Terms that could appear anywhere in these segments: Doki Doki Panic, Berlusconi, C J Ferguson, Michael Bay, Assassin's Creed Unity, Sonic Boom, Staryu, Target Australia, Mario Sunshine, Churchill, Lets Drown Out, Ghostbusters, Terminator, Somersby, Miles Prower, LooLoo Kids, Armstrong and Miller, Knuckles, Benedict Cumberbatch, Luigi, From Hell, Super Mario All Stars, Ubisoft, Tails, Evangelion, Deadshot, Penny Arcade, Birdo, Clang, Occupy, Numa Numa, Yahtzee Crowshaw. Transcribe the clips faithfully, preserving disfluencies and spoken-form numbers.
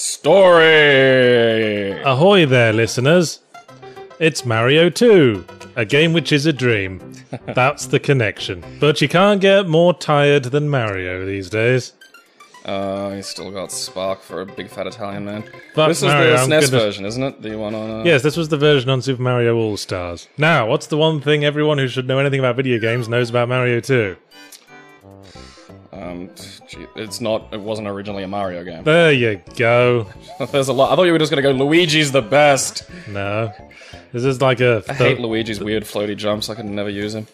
Story! Ahoy there, listeners. It's Mario two, a game which is a dream. That's the connection. But you can't get more tired than Mario these days. Uh, he's still got spark for a big fat Italian man. But this Mario, is the S N E S gonna... version, isn't it? The one on... Uh... Yes, this was the version on Super Mario All Stars. Now, what's the one thing everyone who should know anything about video games knows about Mario two? Um, gee, it's not. It wasn't originally a Mario game. There you go. There's a lot. I thought you were just gonna go. Luigi's the best. No, this is like a. I hate Luigi's weird floaty jumps. I can never use him.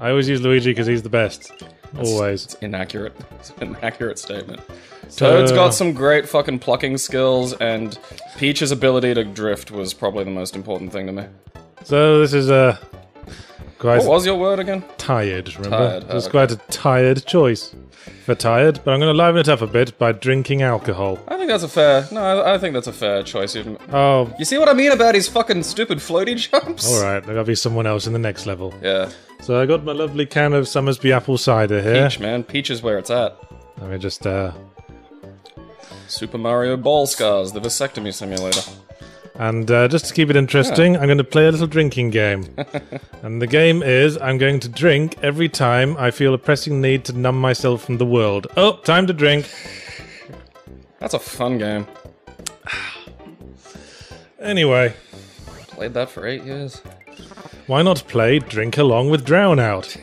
I always use Luigi because he's the best. That's, always. It's inaccurate. It's an inaccurate statement. So, Toad's got some great fucking plucking skills, and Peach's ability to drift was probably the most important thing to me. So this is a. Uh, Quite what was your word again? Tired, remember? Tired. Oh, it was okay. Quite a tired choice for tired, but I'm going to liven it up a bit by drinking alcohol. I think that's a fair... No, I, I think that's a fair choice. Even. Oh. You see what I mean about his fucking stupid floaty jumps? Alright, there'll be someone else in the next level. Yeah. So I got my lovely can of Somersby apple cider here. Peach, man. Peach is where it's at. Let me just, uh... Super Mario Ball Scars, the vasectomy simulator. And uh, just to keep it interesting, yeah. I'm going to play a little drinking game. And the game is, I'm going to drink every time I feel a pressing need to numb myself from the world. Oh, time to drink. That's a fun game. Anyway. Played that for eight years. Why not play Drink Along with Drown Out?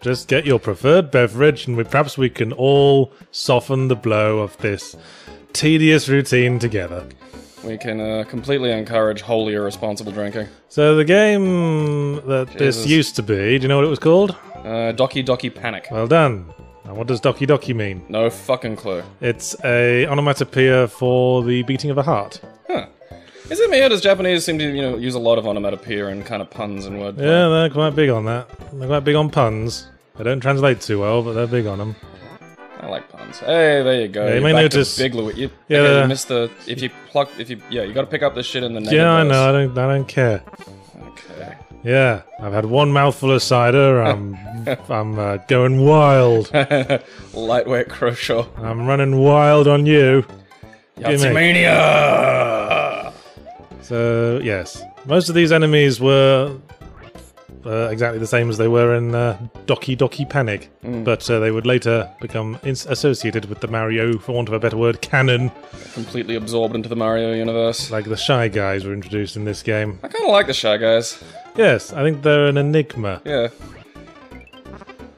Just get your preferred beverage and we, perhaps we can all soften the blow of this tedious routine together. We can uh, completely encourage wholly irresponsible drinking. So the game that Jesus. This used to be, do you know what it was called? Uh, Doki Doki Panic. Well done. Now what does Doki Doki mean? No fucking clue. It's a onomatopoeia for the beating of a heart. Huh. Is it me or does Japanese seem to you know use a lot of onomatopoeia and kind of puns and wordplay? Yeah, they're quite big on that. They're quite big on puns. They don't translate too well, but they're big on them. I like puns. Hey, there you go. Yeah, you may notice Big Louis. You, yeah, okay, you missed the. If you pluck, if you yeah, you got to pick up the shit in the. Yeah, I know. I don't. I don't care. Okay. Yeah, I've had one mouthful of cider. I'm. I'm uh, going wild. Lightweight crusher. I'm running wild on you. Yatsumania! So yes, most of these enemies were. Uh, exactly the same as they were in uh, Doki Doki Panic, mm. but uh, they would later become ins associated with the Mario, for want of a better word, canon. Completely absorbed into the Mario universe. Like the Shy Guys were introduced in this game. I kind of like the Shy Guys. Yes, I think they're an enigma. Yeah.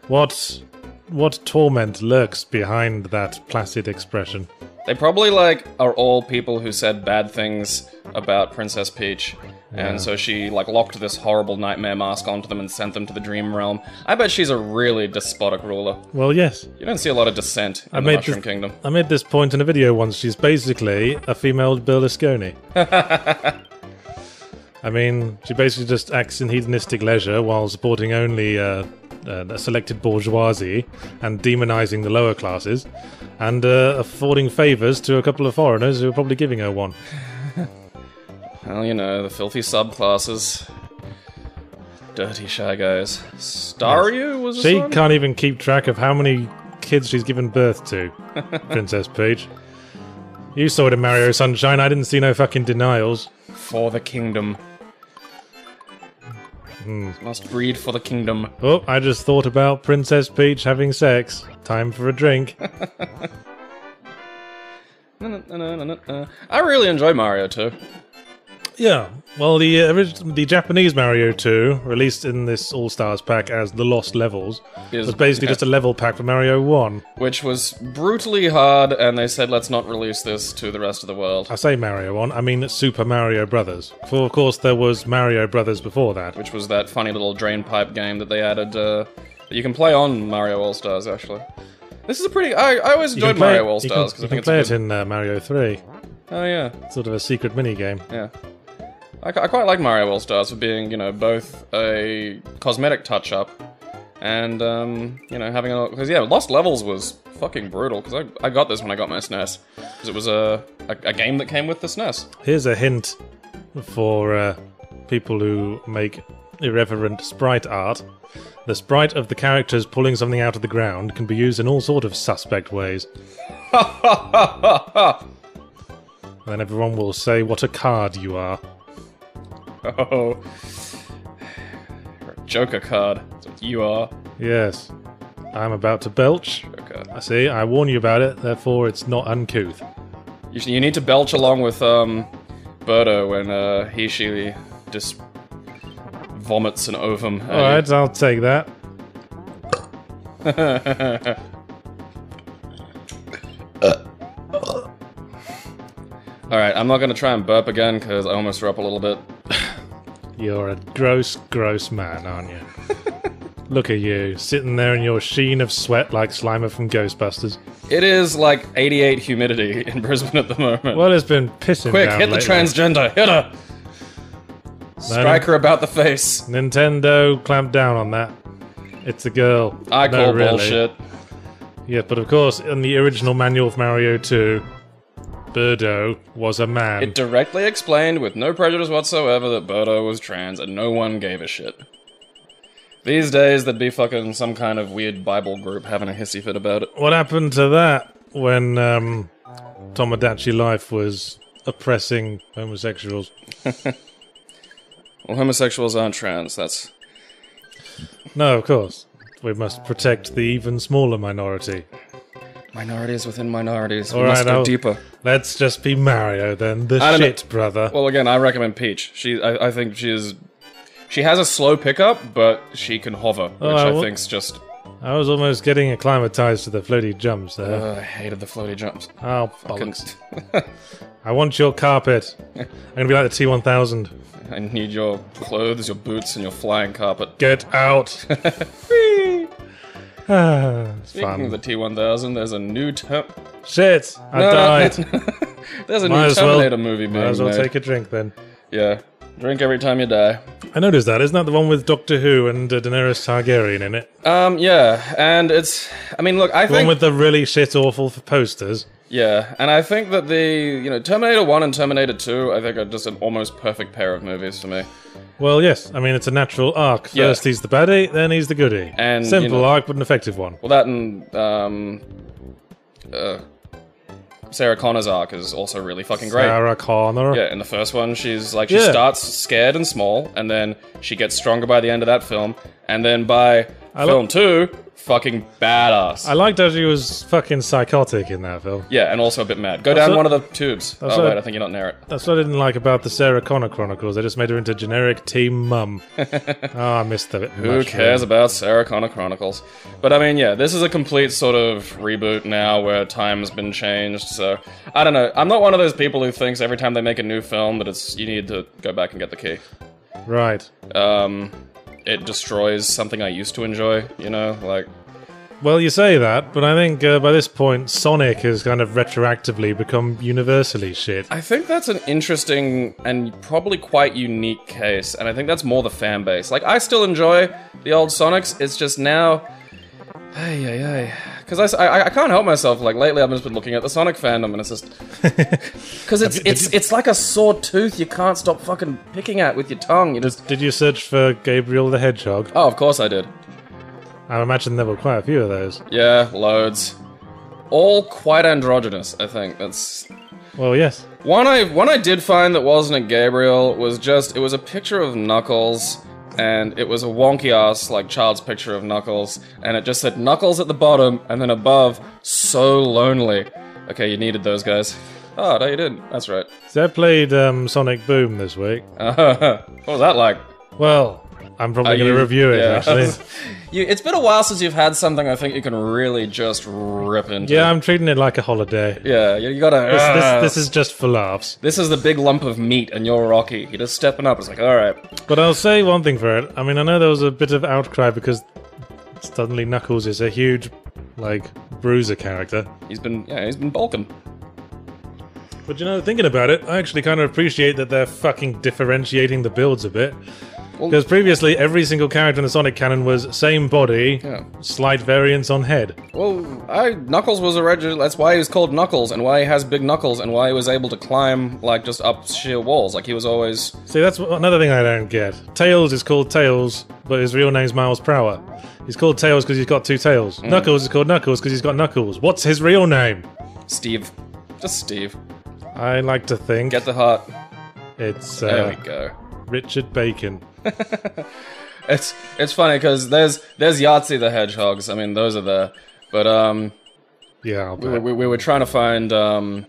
What, what torment lurks behind that placid expression? They probably, like, are all people who said bad things about Princess Peach. Yeah. And so she, like, locked this horrible nightmare mask onto them and sent them to the dream realm. I bet she's a really despotic ruler. Well, yes. You don't see a lot of dissent in I the made Mushroom this, Kingdom. I made this point in a video once. She's basically a female Berlusconi. I mean, she basically just acts in hedonistic leisure while supporting only uh, a selected bourgeoisie and demonizing the lower classes and uh, affording favors to a couple of foreigners who are probably giving her one. Well, you know, the filthy subclasses. Dirty Shy Guys. Staryu was She one? can't even keep track of how many kids she's given birth to, Princess Peach. You saw it in Mario Sunshine, I didn't see no fucking denials. For the kingdom. Mm. Must breed for the kingdom. Oh, I just thought about Princess Peach having sex. Time for a drink. I really enjoy Mario two. Yeah, well, the uh, the Japanese Mario two, released in this All Stars pack as the Lost Levels, Is, was basically yeah. just a level pack for Mario one. Which was brutally hard, and they said, let's not release this to the rest of the world. I say Mario one, I mean Super Mario Brothers. For, of course, there was Mario Brothers before that. Which was that funny little drain pipe game that they added, uh, that you can play on Mario All Stars, actually. This is a pretty... I, I always enjoyed play, Mario All Stars, because I think it's play it in uh, Mario three. Oh, yeah. It's sort of a secret minigame. Yeah. I, I quite like Mario All Stars for being, you know, both a cosmetic touch-up and, um, you know, having a... Because, yeah, Lost Levels was fucking brutal, because I, I got this when I got my S N E S. Because it was a, a, a game that came with the S N E S. Here's a hint for uh, people who make irreverent sprite art. The sprite of the characters pulling something out of the ground can be used in all sort of suspect ways. Ha ha ha ha ha! And then everyone will say what a card you are. Oh. You're a Joker card. That's what you are. Yes. I'm about to belch. Joker. I see, I warn you about it, therefore it's not uncouth. You, you need to belch along with um, Birdo when uh, he, she just vomits an ovum. Alright, I'll take that. Alright, I'm not going to try and burp again because I almost threw up a little bit. You're a gross, gross man, aren't you? Look at you, sitting there in your sheen of sweat like Slimer from Ghostbusters. It is like eighty-eight humidity in Brisbane at the moment. Well, it's been pissing Quick, down hit lately. The transgender! Hit her! Strike her about the face. Nintendo, clamp down on that. It's a girl. I no, call really. bullshit. Yeah, but of course, in the original manual of Mario two, Birdo was a man. It directly explained, with no prejudice whatsoever, that Birdo was trans, and no one gave a shit. These days, there'd be fucking some kind of weird Bible group having a hissy fit about it. What happened to that when um, Tomodachi Life was oppressing homosexuals? Well, homosexuals aren't trans, that's... No, of course. We must protect the even smaller minority. Minorities within minorities. All we right, must go I'll, deeper. Let's just be Mario, then. The I shit, brother. Well, again, I recommend Peach. She, I, I think she is... She has a slow pickup, but she can hover, which oh, I, I think's just... I was almost getting acclimatized to the floaty jumps there. Uh, I hated the floaty jumps. Oh, bollocks. I want your carpet. I'm gonna be like the T one thousand. I need your clothes, your boots, and your flying carpet. Get out! ah, Speaking fun. of the T one thousand, there's a new ter- Shit! I no, died! No, no. There's a might new Terminator well, movie being made. Might as well made. Take a drink, then. Yeah. Drink every time you die. I noticed that. Isn't that the one with Doctor Who and uh, Daenerys Targaryen in it? Um, yeah. And it's... I mean, look, I the think... The one with the really shit-awful posters. Yeah. And I think that the... You know, Terminator one and Terminator two, I think, are just an almost perfect pair of movies for me. Well, yes. I mean, it's a natural arc. First yeah. he's the baddie, then he's the goodie. And, Simple you know, arc, but an effective one. Well, that and... Um... Uh... Sarah Connor's arc is also really fucking great. Sarah Connor? Yeah, in the first one, she's like, she yeah. starts scared and small, and then she gets stronger by the end of that film, and then by I film two, fucking badass. I liked how she was fucking psychotic in that film. Yeah, and also a bit mad. Go that's down what, one of the tubes. Oh, wait, I, I think you're not near it. That's what I didn't like about the Sarah Connor Chronicles. They just made her into generic teen mum. oh, I missed that. Who cares really. about Sarah Connor Chronicles? But, I mean, yeah, this is a complete sort of reboot now where time's been changed, so... I don't know. I'm not one of those people who thinks every time they make a new film that it's... You need to go back and get the key. Right. Um... It destroys something I used to enjoy, you know, like... Well, you say that, but I think uh, by this point, Sonic has kind of retroactively become universally shit. I think that's an interesting and probably quite unique case, and I think that's more the fan base. Like, I still enjoy the old Sonics, it's just now... Ay, ay, ay. Because I, I, I can't help myself, like, lately I've just been looking at the Sonic fandom, and it's just... Because it's, it's, it's like a sore tooth you can't stop fucking picking at with your tongue, you just... Did you search for Gabriel the Hedgehog? Oh, of course I did. I imagine there were quite a few of those. Yeah, loads. All quite androgynous, I think, that's... Well, yes. One I, one I did find that wasn't a Gabriel was just... It was a picture of Knuckles... And it was a wonky-ass, like, child's picture of Knuckles, and it just said Knuckles at the bottom, and then above, so lonely. Okay, you needed those guys. Oh, no, you didn't. That's right. So I played um, Sonic Boom this week. Uh, what was that like? Well, I'm probably going to review it, yeah, actually. you, it's been a while since you've had something I think you can really just rip into. Yeah, I'm treating it like a holiday. Yeah, you, you gotta... This, uh, this, this is just for laughs. This is the big lump of meat, and you're Rocky. You're just stepping up. It's like, alright. But I'll say one thing for it. I mean, I know there was a bit of outcry because suddenly Knuckles is a huge, like, bruiser character. He's been... Yeah, he's been bulking. But, you know, thinking about it, I actually kind of appreciate that they're fucking differentiating the builds a bit. Because previously, every single character in the Sonic canon was same body, yeah. slight variance on head. Well, I, Knuckles was a original. That's why he was called Knuckles, and why he has big knuckles, and why he was able to climb, like, just up sheer walls. Like, he was always... See, that's another thing I don't get. Tails is called Tails, but his real name's Miles Prower. He's called Tails because he's got two tails. Mm. Knuckles is called Knuckles because he's got knuckles. What's his real name? Steve. Just Steve. I like to think. Get the heart. It's uh, there we go. Richard Bacon. It's it's funny because there's there's Yahtzee the Hedgehogs. I mean, those are there, but um, yeah, I'll bet. We, we we were trying to find um,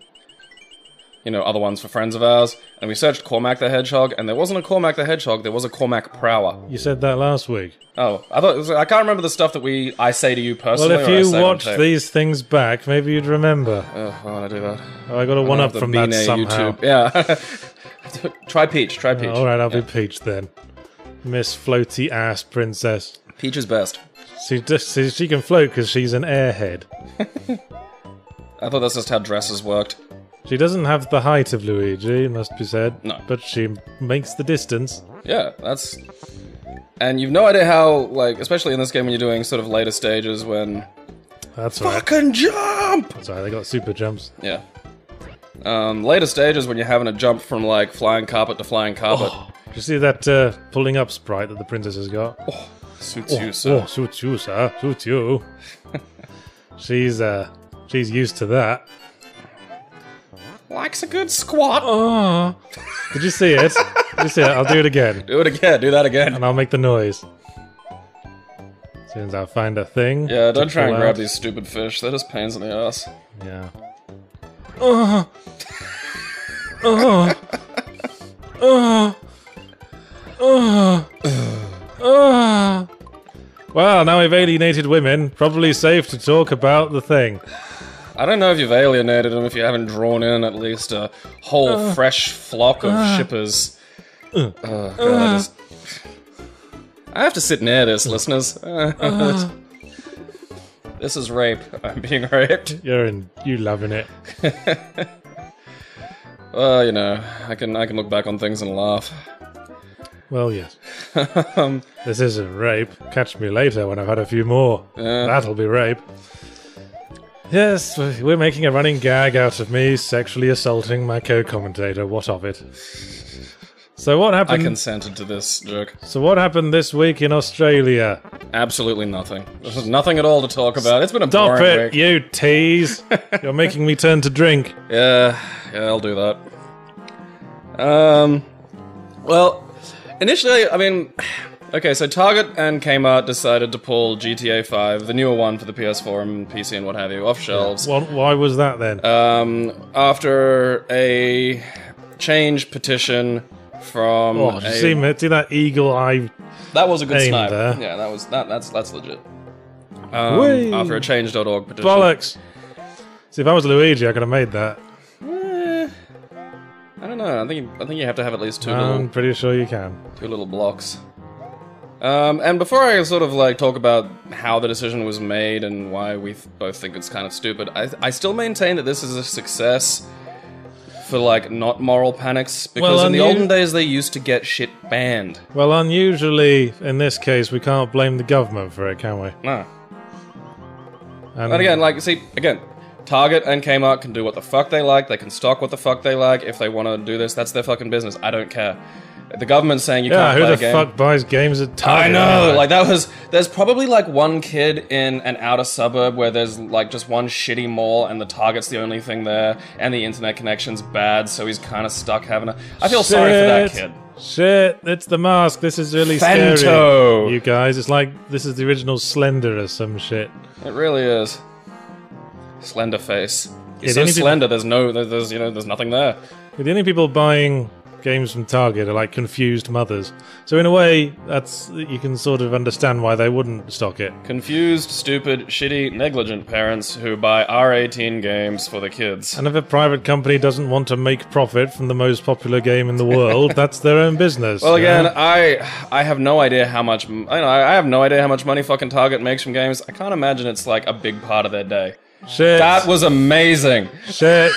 you know, other ones for friends of ours, and we searched Cormac the Hedgehog, and there wasn't a Cormac the Hedgehog. There was a Cormac Prowler. You said that last week. Oh, I thought it was, I can't remember the stuff that we I say to you personally. Well, if you watch these things back, maybe you'd remember. Oh, I want to do that. Oh, I got a one up from that somehow. YouTube. Yeah. Try Peach. Try Peach. Oh, all right, I'll yeah. be Peach then. Miss Floaty Ass Princess. Peach is best. She just, she, she can float because she's an airhead. I thought that's just how dresses worked. She doesn't have the height of Luigi, must be said. No. But she makes the distance. Yeah, that's... And you've no idea how, like, especially in this game when you're doing sort of later stages when... That's right. Fucking jump! That's right, they got super jumps. Yeah. Um, later stages when you're having a jump from, like, flying carpet to flying carpet. Oh. You see that uh, pulling up sprite that the princess has got? Oh, suits oh, you, sir. Oh, suits you, sir. Suits you. she's, uh, she's used to that. Likes a good squat. Oh. Did you see it? Did you see it? I'll do it again. Do it again. Do that again. And I'll make the noise. As soon as I find a thing. Yeah, don't try and out. grab these stupid fish. They're just pains in the ass. Yeah. Oh. Oh. Oh. Oh. Oh. Well, now we've alienated women. Probably safe to talk about the thing. I don't know if you've alienated them if you haven't drawn in at least a whole uh, fresh flock of uh, shippers. Uh, oh, God, uh, I, just... I have to sit near this, listeners. Uh, this is rape. I'm being raped. You're in. You loving it. Well, you know, I can I can look back on things and laugh. Well, yes. um, this isn't rape. Catch me later when I've had a few more. Yeah. That'll be rape. Yes, we're making a running gag out of me sexually assaulting my co-commentator. What of it? So what happened... I consented to this, jerk. So what happened this week in Australia? Absolutely nothing. There's nothing at all to talk about. It's been a Stop boring it, week. Stop it, you tease. You're making me turn to drink. Yeah, yeah, I'll do that. Um, well... Initially, I mean, okay, so Target and Kmart decided to pull G T A five, the newer one for the P S four and P C and what have you, off shelves. Well, why was that then? Um, after a change petition from. Oh, did you see, see that eagle eye? That was a good snipe. There. Yeah, that was that. That's that's legit. Um, after a change dot org petition. Bollocks. See, if I was Luigi, I could have made that. I don't know. I think I think you have to have at least two. I'm little, pretty sure you can. Two little blocks. Um, and before I sort of like talk about how the decision was made and why we th both think it's kind of stupid, I I still maintain that this is a success for like not moral panics because well, in the olden days they used to get shit banned. Well, unusually in this case we can't blame the government for it, can we? No. And, and again, like see again. Target and Kmart can do what the fuck they like, they can stock what the fuck they like, if they want to do this, that's their fucking business, I don't care. The government's saying you yeah, can't play a game. Yeah, who the fuck buys games at Target? I know, like that was, there's probably like one kid in an outer suburb where there's like just one shitty mall and the Target's the only thing there, and the internet connection's bad, so he's kind of stuck having a... I feel Shit. sorry for that kid. Shit, it's the mask, this is really Fanto. scary. You guys, it's like, this is the original Slender or some shit. It really is. Slender face. It's yeah, so slender. There's no. There's you know. There's nothing there. The only people buying games from Target are like confused mothers. So in a way, that's you can sort of understand why they wouldn't stock it. Confused, stupid, shitty, negligent parents who buy R eighteen games for the kids. And if a private company doesn't want to make profit from the most popular game in the world, that's their own business. Well, again, know? I I have no idea how much. I know, I have no idea how much money fucking Target makes from games. I can't imagine it's like a big part of their day. Shit. That was amazing. Shit.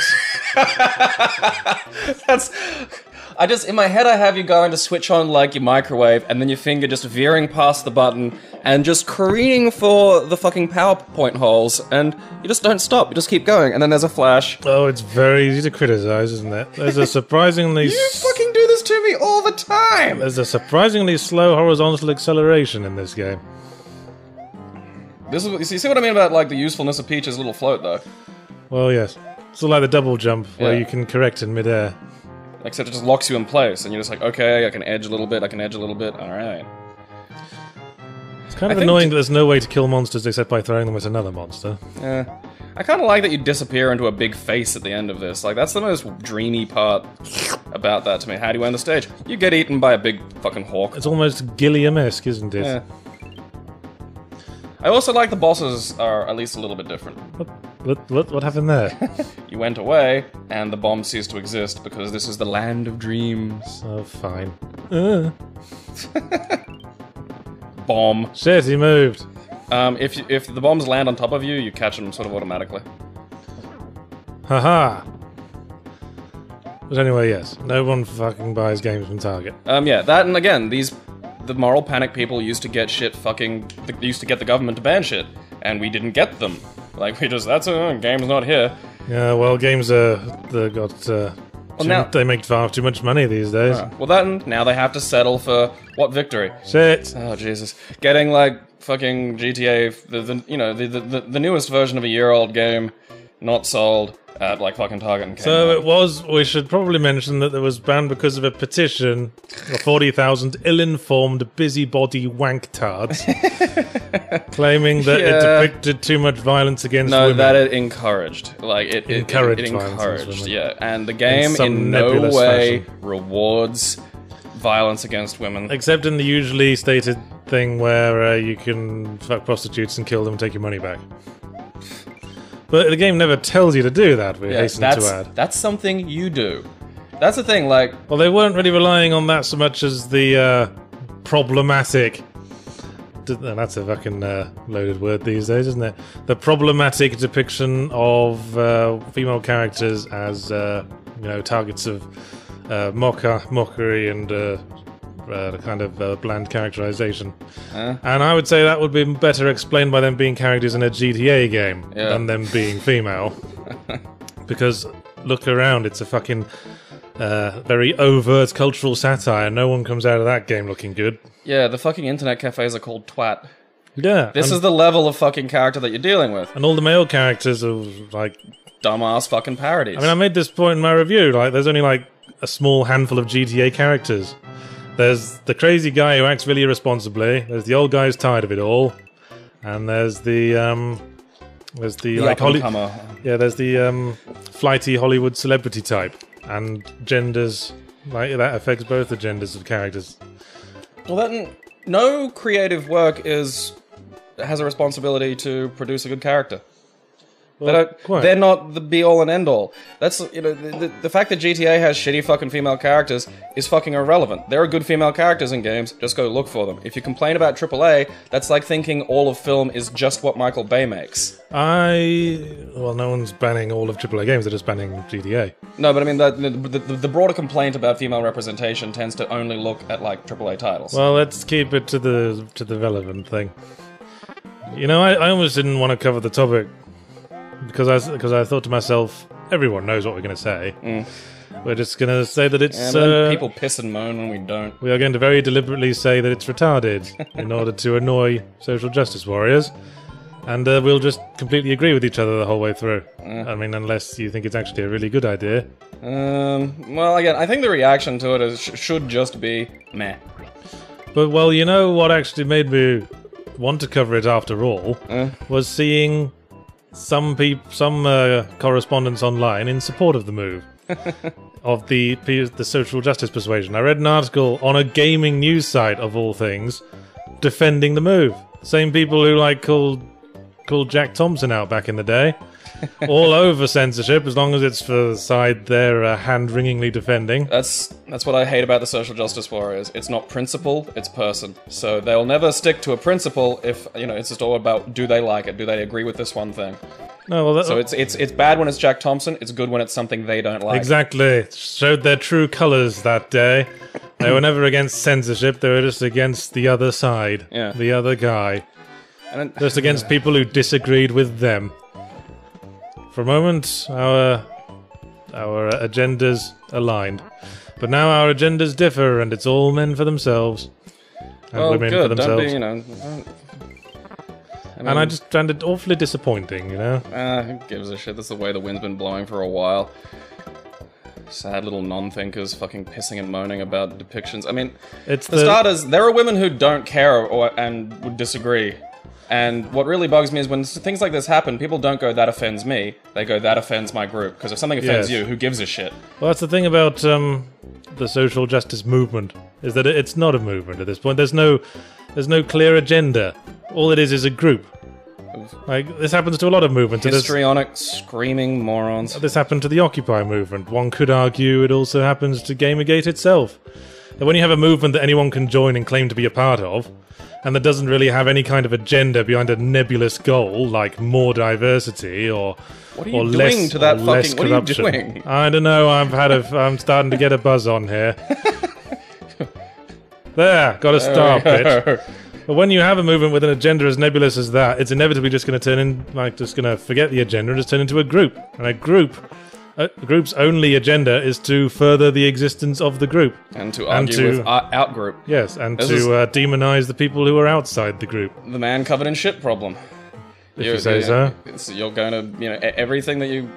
That's. I just in my head I have you going to switch on like your microwave and then your finger just veering past the button and just careening for the fucking PowerPoint holes and you just don't stop. You just keep going and then there's a flash. Oh, it's very easy to criticize, isn't it? There's a surprisingly. You fucking do this to me all the time. There's a surprisingly slow horizontal acceleration in this game. This is, you see what I mean about like the usefulness of Peach's little float, though. Well, yes. It's like the double jump where yeah. you can correct in midair. Except it just locks you in place, and you're just like, okay, I can edge a little bit, I can edge a little bit, alright. It's kind of I annoying that there's no way to kill monsters except by throwing them at another monster. Yeah. I kind of like that you disappear into a big face at the end of this. Like, that's the most dreamy part about that to me. How do you end the stage? You get eaten by a big fucking hawk. It's almost Gilliam-esque, isn't it? Yeah. I also like the bosses are at least a little bit different. What, what, what, what happened there? You went away, and the bomb ceased to exist, because this is the land of dreams. Oh, fine. Uh. Bomb. Shit, he moved. Um, if you, if the bombs land on top of you, you catch them sort of automatically. Haha. But anyway, yes, no one fucking buys games from Target. Um, yeah, that and again, these the moral panic people used to get shit fucking used to get the government to ban shit, and we didn't get them. Like we just that's a game's not here. Yeah, well, games are they got. Uh, Well, now, they make far too much money these days. Uh, well, then, now they have to settle for what victory? Shit. Oh, Jesus. Getting, like, fucking G T A, the, the, you know, the, the the newest version of a year-old game not sold at, like, fucking Target and Kmart. So it was, we should probably mention that it was banned because of a petition of forty thousand ill-informed, busybody wanktards claiming that yeah. it depicted too much violence against no, women. No, that it encouraged. Like, it encouraged. It, it, it encouraged, yeah. And the game in, in no way fashion. rewards violence against women. Except in the usually stated thing where uh, you can fuck prostitutes and kill them and take your money back. But the game never tells you to do that, we yeah, hasten to add. That's something you do. That's the thing, like... Well, they weren't really relying on that so much as the uh, problematic... That's a fucking uh, loaded word these days, isn't it? The problematic depiction of uh, female characters as, uh, you know, targets of uh, mocker, mockery and uh, uh, kind of uh, bland characterization. Uh. And I would say that would be better explained by them being characters in a G T A game yeah. than them being female. Because look around, it's a fucking... Uh, very overt cultural satire. No one comes out of that game looking good. Yeah, the fucking internet cafes are called twat. Yeah. This is the level of fucking character that you're dealing with. And all the male characters are, like... dumbass fucking parodies. I mean, I made this point in my review. Like, there's only, like, a small handful of G T A characters. There's the crazy guy who acts really irresponsibly. There's the old guy who's tired of it all. And there's the, um... There's the, the like... Holly yeah, there's the, um... flighty Hollywood celebrity type. And genders, like that affects both the genders of characters. Well, then, no creative work is has a responsibility to produce a good character. Well, they don't, quite. They're not the be-all and end-all. That's you know the, the, the fact that G T A has shitty fucking female characters is fucking irrelevant. There are good female characters in games. Just go look for them. If you complain about triple A, that's like thinking all of film is just what Michael Bay makes. I well, no one's banning all of triple A games. They're just banning G T A. No, but I mean the the, the the broader complaint about female representation tends to only look at like triple A titles. Well, let's keep it to the to the relevant thing. You know, I, I almost didn't want to cover the topic. Because I, because I thought to myself, everyone knows what we're going to say. Mm. We're just going to say that it's... And then uh, people piss and moan when we don't. We are going to very deliberately say that it's retarded in order to annoy social justice warriors. And uh, we'll just completely agree with each other the whole way through. Mm. I mean, unless you think it's actually a really good idea. Um, well, again, I think the reaction to it is, sh should just be meh. But, well, you know what actually made me want to cover it after all? Mm. Was seeing... Some peop some uh, correspondence online in support of the move of the the social justice persuasion. I read an article on a gaming news site of all things, defending the move. Same people who like called called Jack Thompson out back in the day, all over censorship as long as it's for the side they're uh, hand-wringingly defending. That's that's what I hate about the social justice warriors. It's not principle, it's person. So they'll never stick to a principle if you know it's just all about do they like it, do they agree with this one thing. No, well, that, so it's it's it's bad when it's Jack Thompson. It's good when it's something they don't like. Exactly, showed their true colours that day. They were never against censorship. They were just against the other side, yeah. the other guy, and then, just against yeah. people who disagreed with them. For a moment, our our agendas aligned, but now our agendas differ, and it's all men for themselves and well, women good. for themselves. Don't be, you know, I mean, and I just found it awfully disappointing, you know? Uh, who gives a shit? That's the way the wind's been blowing for a while. Sad little non-thinkers fucking pissing and moaning about depictions. I mean, it's for the... starters, there are women who don't care or, and would disagree. And what really bugs me is when things like this happen, people don't go, that offends me. They go, that offends my group. Because if something offends yes. you, who gives a shit? Well, that's the thing about um, the social justice movement, is that it's not a movement at this point. There's no, there's no clear agenda. All it is is a group. Like, this happens to a lot of movements. Histrionic, screaming morons. This happened to the Occupy movement. One could argue it also happens to Gamergate itself. That when you have a movement that anyone can join and claim to be a part of, and that doesn't really have any kind of agenda behind a nebulous goal like more diversity or what are you or doing less, to that fucking, what are you doing? I don't know. I've had a. I'm starting to get a buzz on here. There, got a star pitch. But when you have a movement with an agenda as nebulous as that, it's inevitably just going to turn in like just going to forget the agenda and just turn into a group. And a group. A group's only agenda is to further the existence of the group. And to argue and to, with our out-group. Yes, and this to uh, demonize the people who are outside the group. The man covered in shit problem. If you're, you say you know, so. It's, you're going to, you know, everything that you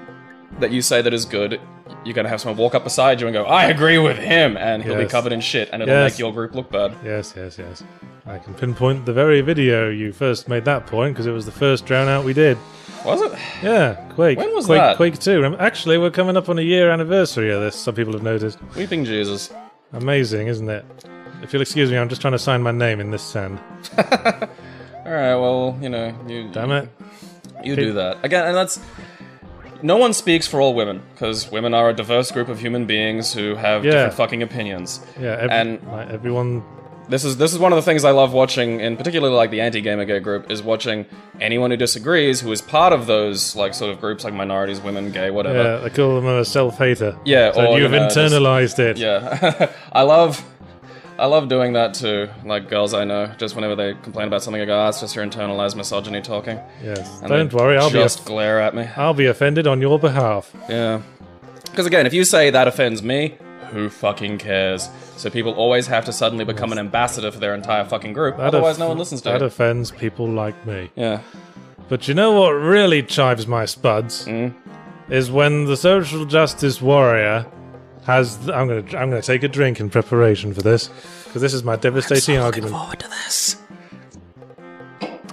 that you say that is good, you're going to have someone walk up beside you and go, I agree with him, and he'll yes. be covered in shit, and it'll yes. make your group look bad. Yes, yes, yes. I can pinpoint the very video you first made that point, because it was the first drown out we did. Was it? Yeah, Quake. When was Quake, that? Quake two. Actually, we're coming up on a year anniversary of this, some people have noticed. Weeping Jesus. Amazing, isn't it? If you'll excuse me, I'm just trying to sign my name in this sand. Alright, well, you know... You, Damn it. You, you do that. Again, and that's... No one speaks for all women, because women are a diverse group of human beings who have yeah. different fucking opinions. Yeah, every, and like, everyone... This is this is one of the things I love watching, in particularly like the anti-Gamergate group, is watching anyone who disagrees, who is part of those like sort of groups like minorities, women, gay, whatever. Yeah, they call them a self-hater. Yeah, so or you've you know, internalized it. Yeah, I love I love doing that to like girls I know. Just whenever they complain about something, I go, "Ah, it's just your internalized misogyny talking." Yes, and don't worry, I'll just be glare at me. I'll be offended on your behalf. Yeah, because again, if you say that offends me, who fucking cares? So people always have to suddenly become an ambassador for their entire fucking group. That Otherwise, no one listens to that it. That offends people like me. Yeah. But you know what really chives my spuds mm. is when the social justice warrior has. Th I'm gonna. I'm gonna take a drink in preparation for this because this is my devastating I'm so argument. Looking forward to this.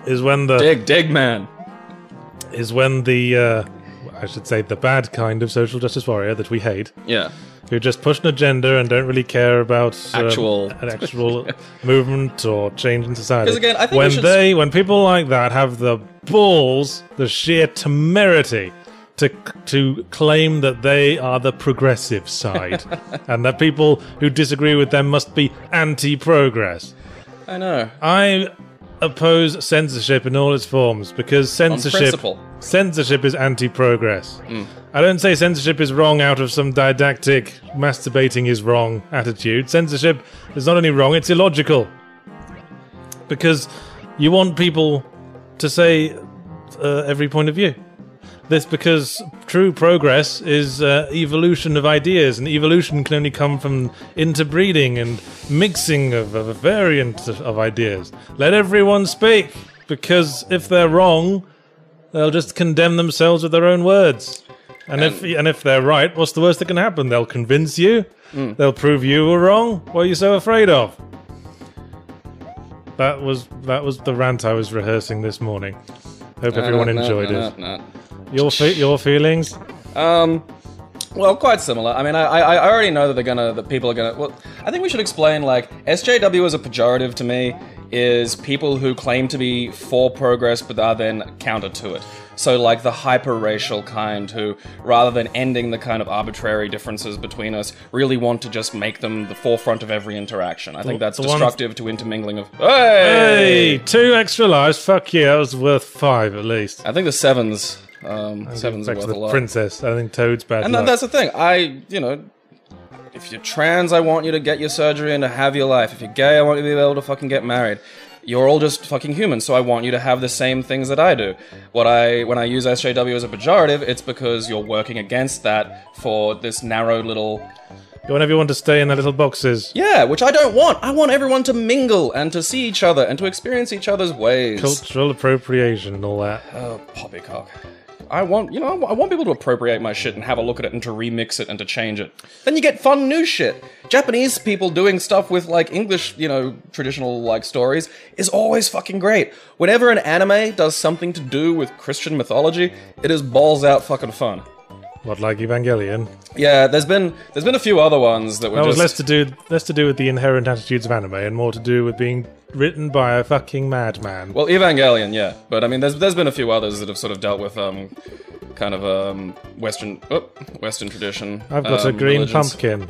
Is when the dig dig man. Is when the. Uh, I should say the bad kind of social justice warrior that we hate. Yeah. Who just push an agenda and don't really care about um, actual an actual yeah. movement or change in society. Again, I think when should... they, when people like that have the balls, the sheer temerity to to claim that they are the progressive side, and that people who disagree with them must be anti-progress. I know. I oppose censorship in all its forms because censorship censorship is anti-progress. Mm. I don't say censorship is wrong out of some didactic masturbating is wrong attitude. Censorship is not only wrong, it's illogical. Because you want people to say uh, every point of view. This because true progress is uh, evolution of ideas, and evolution can only come from interbreeding and mixing of, of a variant of ideas. Let everyone speak, because if they're wrong, they'll just condemn themselves with their own words. And, and if and if they're right, what's the worst that can happen? They'll convince you. Mm. They'll prove you were wrong. What are you so afraid of? That was that was the rant I was rehearsing this morning. Hope no, everyone no, enjoyed no, it. No, no. Your fe your feelings? Um, well, quite similar. I mean, I I already know that they're gonna that people are gonna. Well, I think we should explain like S J W as a pejorative to me is people who claim to be for progress but are then counter to it. So like the hyper-racial kind who, rather than ending the kind of arbitrary differences between us, really want to just make them the forefront of every interaction. I think that's destructive to intermingling of... Hey! Hey! Two extra lives, fuck yeah, that was worth five at least. I think the sevens, um, sevens are worth a lot. The princess, I think Toad's bad And luck. That's the thing, I, you know... If you're trans, I want you to get your surgery and to have your life. If you're gay, I want you to be able to fucking get married. You're all just fucking humans, so I want you to have the same things that I do. What I when I use S J W as a pejorative, it's because you're working against that for this narrow little You want everyone to stay in their little boxes. Yeah, which I don't want. I want everyone to mingle and to see each other and to experience each other's ways. Cultural appropriation and all that. Oh, poppycock. I want, you know, I want people to appropriate my shit and have a look at it and to remix it and to change it. Then you get fun new shit. Japanese people doing stuff with, like, English, you know, traditional, like, stories is always fucking great. Whenever an anime does something to do with Christian mythology, it is balls out fucking fun. What, like Evangelion? Yeah, there's been there's been a few other ones that were that was just... less to do less to do with the inherent attitudes of anime and more to do with being written by a fucking madman. Well, Evangelion, yeah, but I mean, there's there's been a few others that have sort of dealt with um, kind of um Western oh, Western tradition. I've got um, a green religions. pumpkin.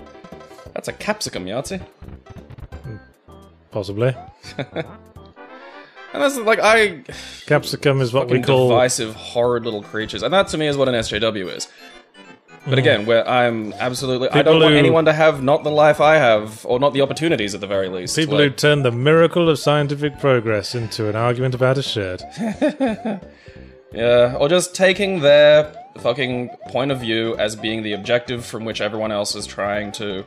That's a capsicum, Yahtzee. Possibly. And that's like I capsicum is what we call divisive, horrid little creatures, and that to me is what an S J W is. But again, where I'm absolutely... People I don't want who, anyone to have not the life I have, or not the opportunities at the very least. People like, who turn the miracle of scientific progress into an argument about a shirt. Yeah, or just taking their fucking point of view as being the objective from which everyone else is trying to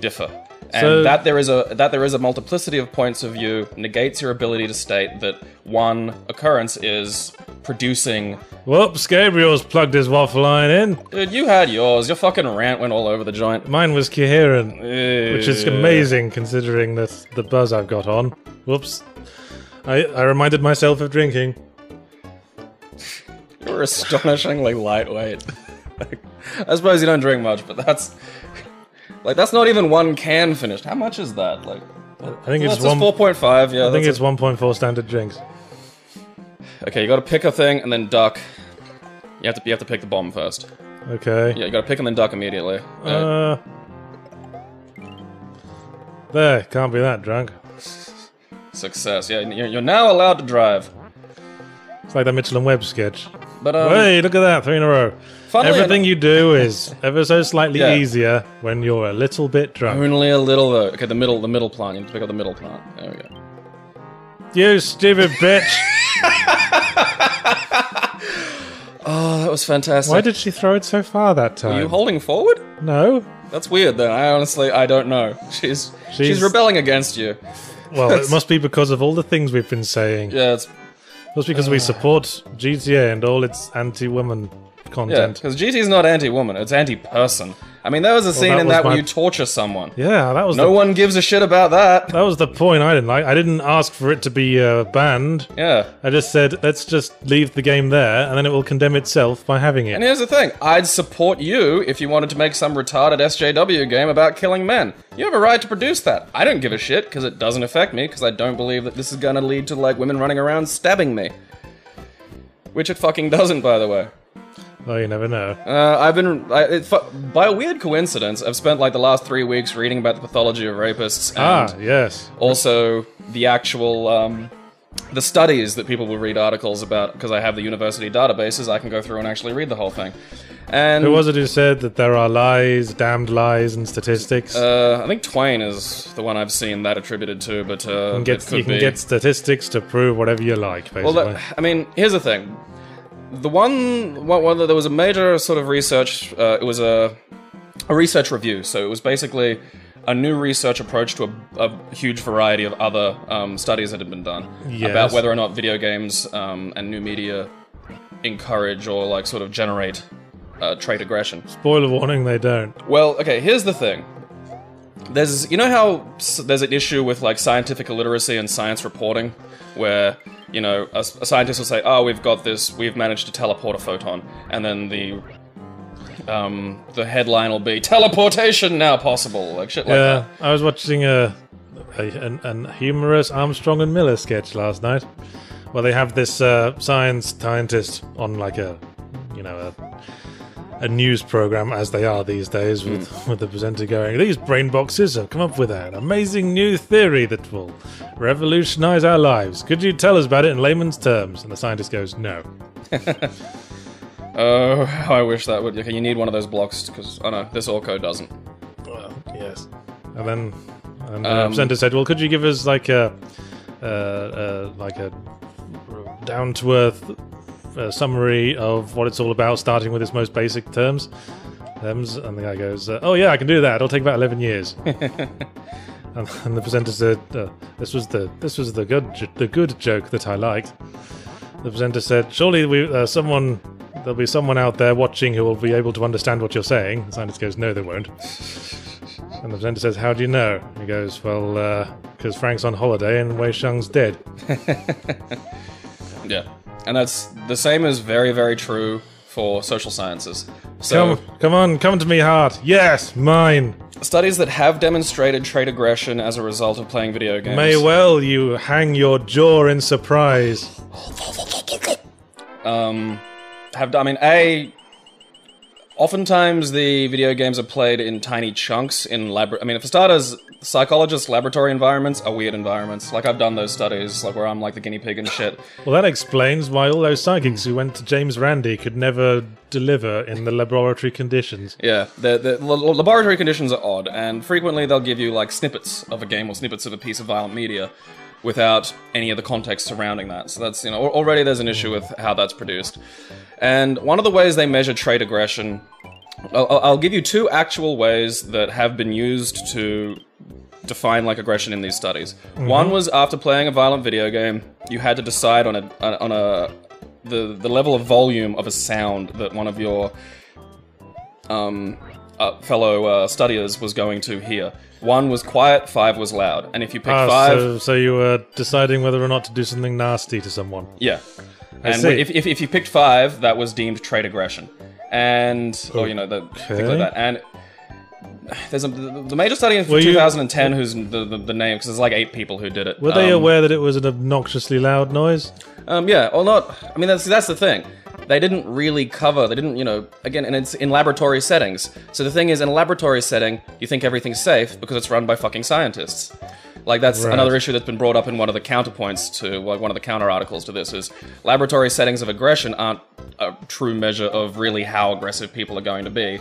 differ. And so, that there is a that there is a multiplicity of points of view negates your ability to state that one occurrence is producing... Whoops, Gabriel's plugged his waffle line in. Dude, you had yours. Your fucking rant went all over the joint. Mine was coherent, uh, which is amazing considering the, the buzz I've got on. Whoops. I, I reminded myself of drinking. You're astonishingly lightweight. Like, I suppose you don't drink much, but that's... Like, that's not even one can finished. How much is that? Like, I think it's four point five. Yeah, I think it's one point four standard drinks. Okay, you got to pick a thing and then duck. You have to you have to pick the bomb first. Okay. Yeah, you got to pick and then duck immediately. Uh. There, can't be that drunk. Success. Yeah, you're now allowed to drive. It's like that Mitchell and Webb sketch. But, um, hey, look at that, three in a row. Everything you do is ever so slightly yeah. easier when you're a little bit drunk. Only a little, though. Okay, the middle, the middle plant. You have to pick up the middle plant. There we go. You stupid bitch! Oh, that was fantastic. Why did she throw it so far that time? Were you holding forward? No. That's weird, then. I honestly, I don't know. She's she's, she's rebelling against you. Well, it must be because of all the things we've been saying. Yeah, it's... That's because uh, we support G T A and all its anti-woman content. Yeah, because G T A's not anti-woman, it's anti-person. I mean, there was a scene well, that in that my... where you torture someone. Yeah, that was... No the... one gives a shit about that. That was the point I didn't like. I didn't ask for it to be uh, banned. Yeah. I just said, let's just leave the game there, and then it will condemn itself by having it. And here's the thing. I'd support you if you wanted to make some retarded S J W game about killing men. You have a right to produce that. I don't give a shit, because it doesn't affect me, because I don't believe that this is going to lead to, like, women running around stabbing me. Which it fucking doesn't, by the way. Oh, you never know. Uh, I've been... I, it, by a weird coincidence, I've spent, like, the last three weeks reading about the pathology of rapists. And ah, yes. Also, the actual... Um, the studies that people will read articles about, because I have the university databases, I can go through and actually read the whole thing. And who was it who said that there are lies, damned lies, and statistics? Uh, I think Twain is the one I've seen that attributed to, but uh, you can get, it could you can be. get statistics to prove whatever you like, basically. Well, that, I mean, here's the thing. The one, one, one, there was a major sort of research, uh, it was a, a research review, so it was basically a new research approach to a, a huge variety of other um, studies that had been done yes. about whether or not video games um, and new media encourage or like sort of generate uh, trait aggression. Spoiler warning, they don't. Well, okay, here's the thing. There's, you know how there's an issue with like scientific illiteracy and science reporting where... You know, a, a scientist will say, oh, we've got this, we've managed to teleport a photon. And then the um, the headline will be, teleportation now possible, like shit like yeah, that. Yeah, I was watching a, a, an, an humorous Armstrong and Miller sketch last night, where they have this uh, science scientist on like a, you know, a, a news program, as they are these days, with, mm. with the presenter going, these brain boxes have come up with an amazing new theory that will... revolutionize our lives. Could you tell us about it in layman's terms? And the scientist goes, no. Oh, I wish that would. Okay, you need one of those blocks because I oh know this Orco doesn't. Well, yes. And then and the um, presenter said, "Well, could you give us like a uh, uh, like a down to earth uh, summary of what it's all about, starting with its most basic terms?" Them's, and the guy goes, uh, oh yeah, I can do that. It'll take about eleven years. And, and the presenter said, uh, this was the this was the good the good joke that I liked. The presenter said, surely we uh, someone there'll be someone out there watching who will be able to understand what you're saying. The scientist goes, no, they won't. And the presenter says, how do you know? He goes, well, because uh, Frank's on holiday and Wei Sheng's dead. Yeah. And that's the same as very, very true for social sciences. So, come, come on, come to me hard. Yes, mine. Studies that have demonstrated trait aggression as a result of playing video games. May well you hang your jaw in surprise. Um, have I mean, A... Oftentimes, the video games are played in tiny chunks in lab. I mean, for starters, psychologists' laboratory environments are weird environments. Like, I've done those studies, like where I'm like the guinea pig and shit. Well, that explains why all those psychics who went to James Randi could never deliver in the laboratory conditions. Yeah, the, the laboratory conditions are odd, and frequently they'll give you like snippets of a game or snippets of a piece of violent media without any of the context surrounding that. So that's, you know, already there's an issue with how that's produced. And one of the ways they measure trait aggression, I'll, I'll give you two actual ways that have been used to define like aggression in these studies. Mm-hmm. One was after playing a violent video game, you had to decide on a on a the the level of volume of a sound that one of your um uh, fellow uh, studiers was going to hear. One was quiet, five was loud, and if you pick ah, five, so, so you were deciding whether or not to do something nasty to someone. Yeah. I and if, if if you picked five, that was deemed trait aggression, and okay. or you know the things like that. And there's a the major study in were two thousand ten you, who's the, the the name because there's like eight people who did it. Were um, they aware that it was an obnoxiously loud noise? Um, yeah, or not? I mean, that's that's the thing. They didn't really cover. They didn't, you know. Again, and it's in laboratory settings. So the thing is, in a laboratory setting, you think everything's safe because it's run by fucking scientists. Like, that's right. Another issue that's been brought up in one of the counterpoints to, like, one of the counter-articles to this is laboratory settings of aggression aren't a true measure of really how aggressive people are going to be,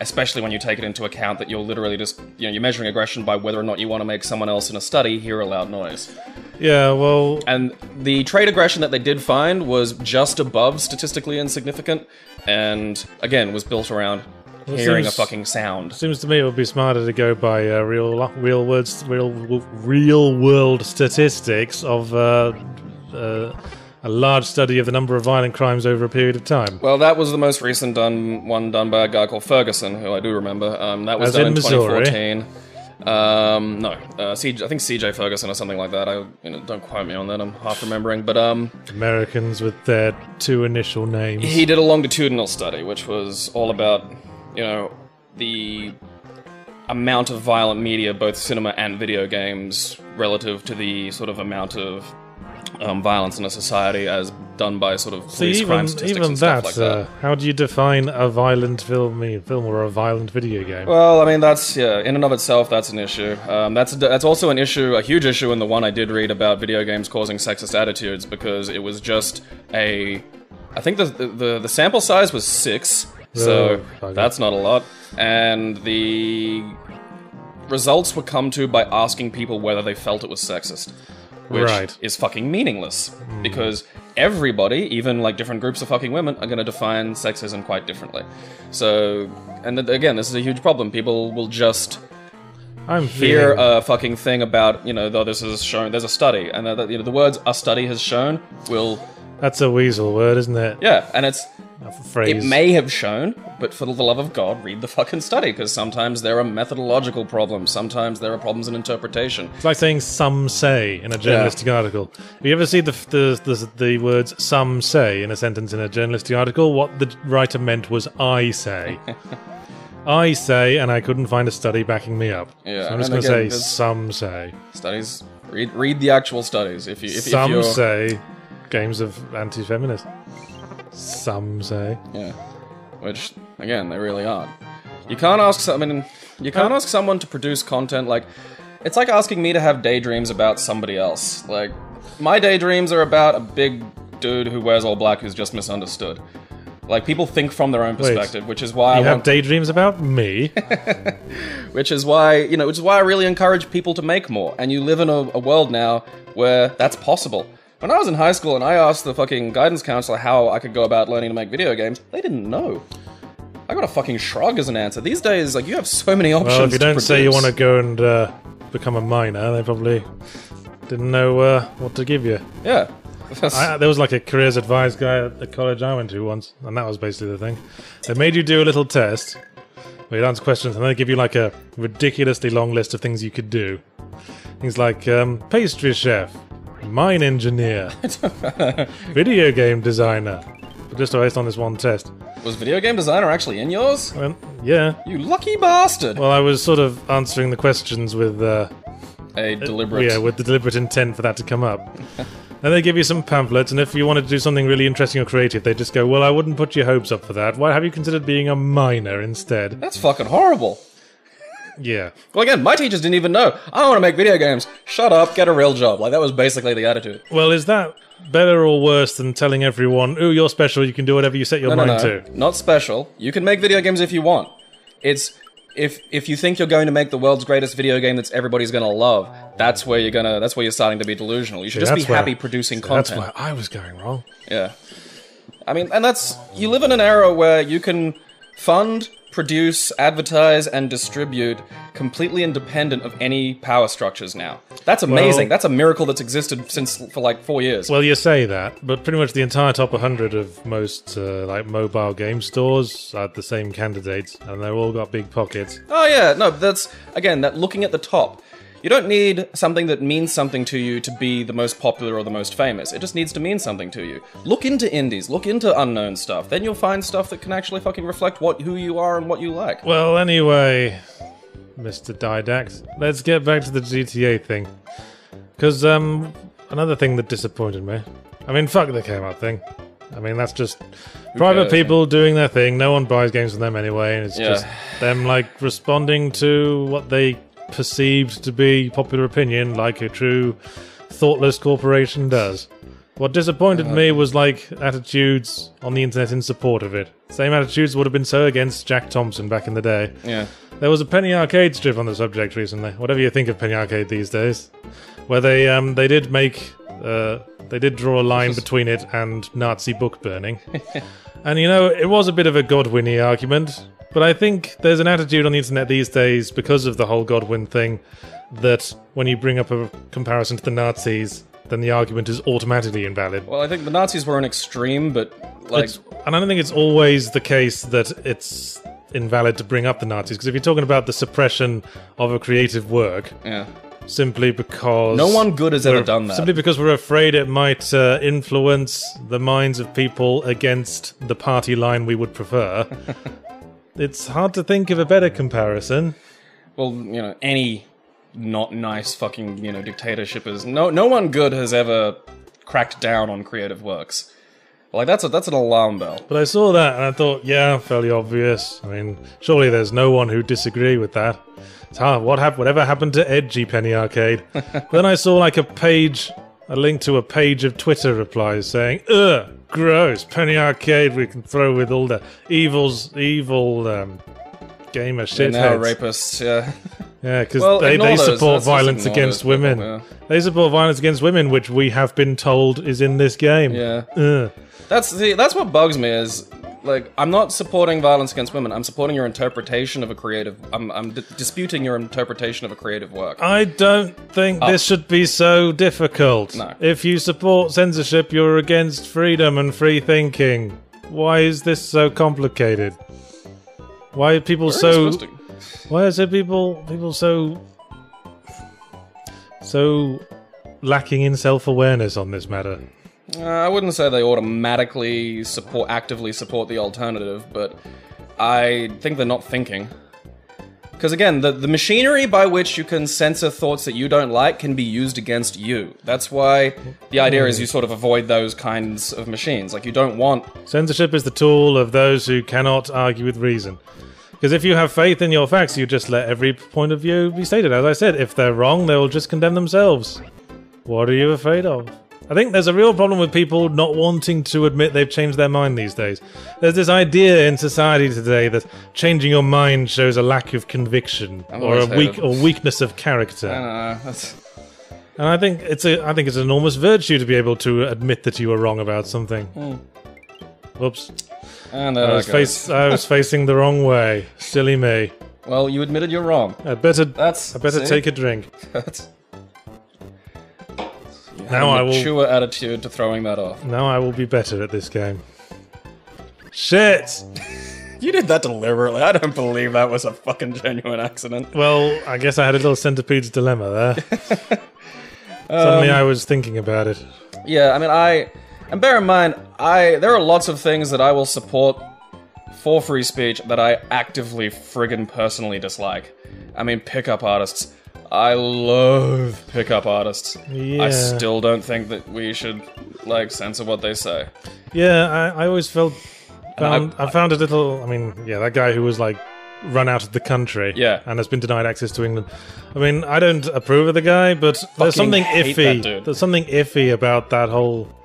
especially when you take it into account that you're literally just, you know, you're measuring aggression by whether or not you want to make someone else in a study hear a loud noise. Yeah, well... And the trait aggression that they did find was just above statistically insignificant and, again, was built around... Well, hearing seems, a fucking sound. Seems to me it would be smarter to go by uh, real, real words, real, real world statistics of uh, uh, a large study of the number of violent crimes over a period of time. Well, that was the most recent done one done by a guy called Ferguson, who I do remember. Um, that was As done in, in twenty fourteen. Um, no, uh, C J, I think C J Ferguson or something like that. I you know, don't quote me on that. I'm half remembering, but um, Americans with their two initial names. He did a longitudinal study, which was all about. You know, the amount of violent media, both cinema and video games, relative to the sort of amount of um, violence in a society as done by sort of police See, even, crime statistics even and stuff that, like that. Uh, how do you define a violent film, film or a violent video game? Well, I mean, that's, yeah, in and of itself, that's an issue. Um, that's, that's also an issue, a huge issue in the one I did read about video games causing sexist attitudes, because it was just a... I think the the, the sample size was six, so that's not a lot. And the results were come to by asking people whether they felt it was sexist. Which right. is fucking meaningless. Mm. Because everybody, even like different groups of fucking women, are going to define sexism quite differently. So, and th again, this is a huge problem. People will just... I'm hear feeling... a fucking thing about, you know, though this is shown, there's a study. And uh, you know, the words a study has shown will... That's a weasel word, isn't it? Yeah, and it's... It may have shown, but for the love of God, read the fucking study, because sometimes there are methodological problems, sometimes there are problems in interpretation. It's like saying some say in a journalistic yeah. article. Have you ever seen the, the, the, the words some say in a sentence in a journalistic article? What the writer meant was I say. I say, and I couldn't find a study backing me up. Yeah, so I'm just going to say some say. Studies, read, read the actual studies. If you, if, some if you're... say games of anti-feminist. Some say. Yeah. Which, again, they really aren't. You can't ask I mean, you can't ask someone to produce content like... It's like asking me to have daydreams about somebody else. Like, my daydreams are about a big dude who wears all black who's just misunderstood. Like, people think from their own perspective, Wait, which is why you I have want... daydreams about me? Which is why, you know, which is why I really encourage people to make more. And you live in a, a world now where that's possible. When I was in high school and I asked the fucking guidance counselor how I could go about learning to make video games, they didn't know. I got a fucking shrug as an answer. These days, like, you have so many options. Well, if you don't say you want to go and uh, become a miner, they probably didn't know uh, what to give you. Yeah. I, there was like a careers advice guy at the college I went to once, and that was basically the thing. They made you do a little test where you'd answer questions, and they give you like a ridiculously long list of things you could do. Things like um, pastry chef, mine engineer, video game designer. But just based on this one test. Was video game designer actually in yours? Um, yeah. You lucky bastard! Well, I was sort of answering the questions with uh, a deliberate, uh, yeah, with the deliberate intent for that to come up. And they give you some pamphlets, and if you wanted to do something really interesting or creative, they just go, well, I wouldn't put your hopes up for that. Why have you considered being a miner instead? That's fucking horrible. Yeah. Well, again, my teachers didn't even know. I want to make video games. Shut up, get a real job. Like, that was basically the attitude. Well, is that better or worse than telling everyone, ooh, you're special, you can do whatever you set your no, mind no, no. to? Not special. You can make video games if you want. It's... If if you think you're going to make the world's greatest video game that's everybody's going to love, that's where you're gonna. That's where you're starting to be delusional. You should yeah, just be happy where, producing yeah, content. That's where I was going wrong. Yeah, I mean, and that's you live in an era where you can fund, produce, advertise, and distribute completely independent of any power structures now. That's amazing. Well, that's a miracle that's existed since for like four years. Well, you say that, but pretty much the entire top one hundred of most uh, like mobile game stores had the same candidates, and they've all got big pockets. Oh yeah, no, that's again that looking at the top. You don't need something that means something to you to be the most popular or the most famous. It just needs to mean something to you. Look into indies, look into unknown stuff. Then you'll find stuff that can actually fucking reflect what who you are and what you like. Well, anyway, Mister Didax, let's get back to the G T A thing. Because, um, another thing that disappointed me. I mean, fuck the Kmart thing. I mean, that's just who private cares, people man? doing their thing. No one buys games from them anyway. And it's yeah. just them, like, responding to what they... perceived to be popular opinion, like a true thoughtless corporation does. What disappointed uh, me was like attitudes on the internet in support of it. Same attitudes would have been so against Jack Thompson back in the day. Yeah. There was a Penny Arcade strip on the subject recently. Whatever you think of Penny Arcade these days, where they um they did make uh they did draw a line between it and Nazi book burning, and you know it was a bit of a Godwin-y argument. But I think there's an attitude on the internet these days, because of the whole Godwin thing, that when you bring up a comparison to the Nazis, then the argument is automatically invalid. Well, I think the Nazis were an extreme, but like... It's, and I don't think it's always the case that it's invalid to bring up the Nazis, because if you're talking about the suppression of a creative work... Yeah. Simply because... No one good has ever done that. Simply because we're afraid it might uh, influence the minds of people against the party line we would prefer... It's hard to think of a better comparison. Well, you know, any not nice fucking, you know, dictatorship is... No no one good has ever cracked down on creative works. Like, that's a, that's an alarm bell. But I saw that and I thought, yeah, fairly obvious. I mean, surely there's no one who disagree with that. It's hard. What hap- whatever happened to edgy Penny Arcade? But then I saw, like, a page... A link to a page of Twitter replies saying, ugh, gross, Penny Arcade, we can throw with all the evils, evil um, gamer shitheads. They're now rapists, yeah. Yeah, because well, they, they support violence against women. People, yeah. They support violence against women, which we have been told is in this game. Yeah. Ugh. That's the, that's what bugs me is... Like, I'm not supporting violence against women. I'm supporting your interpretation of a creative... I'm, I'm d disputing your interpretation of a creative work. I don't think oh. this should be so difficult. No. If you support censorship, you're against freedom and free thinking. Why is this so complicated? Why are people Very so... Why is it people, people so... So... lacking in self-awareness on this matter? Uh, I wouldn't say they automatically support, actively support the alternative, but I think they're not thinking. Because again, the, the machinery by which you can censor thoughts that you don't like can be used against you. That's why the idea is you sort of avoid those kinds of machines. Like, you don't want... Censorship is the tool of those who cannot argue with reason. Because if you have faith in your facts, you just let every point of view be stated. As I said, if they're wrong, they'll just condemn themselves. What are you afraid of? I think there's a real problem with people not wanting to admit they've changed their mind these days. There's this idea in society today that changing your mind shows a lack of conviction I'm or a weak or weakness of character. I know, that's... And I think it's a I think it's an enormous virtue to be able to admit that you were wrong about something. Mm. Whoops. And there I was, I, face I was facing the wrong way. Silly me. Well, you admitted you're wrong. I better. That's. I better see? Take a drink. That's, you now I will. Mature attitude to throwing that off. Now I will be better at this game. Shit! You did that deliberately. I don't believe that was a fucking genuine accident. Well, I guess I had a little centipede's dilemma there. Suddenly, um, I was thinking about it. Yeah, I mean, I. And bear in mind, I there are lots of things that I will support for free speech that I actively friggin' personally dislike. I mean, pickup artists. I love pickup artists. Yeah. I still don't think that we should, like, censor what they say. Yeah, I, I always felt... Found, I, I found a little... I mean, yeah, that guy who was, like, run out of the country. Yeah. And has been denied access to England. I mean, I don't approve of the guy, but there's something iffy. There's something iffy about that whole...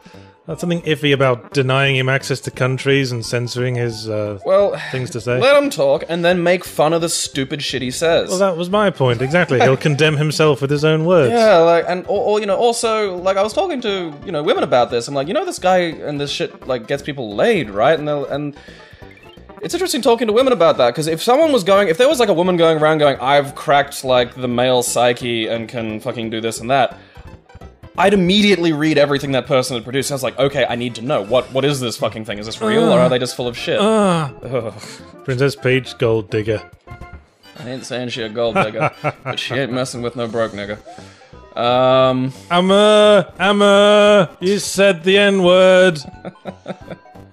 That's something iffy about denying him access to countries and censoring his uh, well, things to say. Let him talk and then make fun of the stupid shit he says. Well, that was my point, exactly. He'll condemn himself with his own words. Yeah, like, and or, or you know, also, like, I was talking to you know women about this. I'm like, you know, this guy and this shit like gets people laid, right? And and it's interesting talking to women about that because if someone was going, if there was like a woman going around going, I've cracked like the male psyche and can fucking do this and that. I'd immediately read everything that person had produced. I was like, okay, I need to know. What What is this fucking thing? Is this real, uh, or are they just full of shit? Uh, Princess Peach, gold digger. I ain't saying she a gold digger, but she ain't messing with no broke nigger. Um, Amma, Amma, you said the N-word.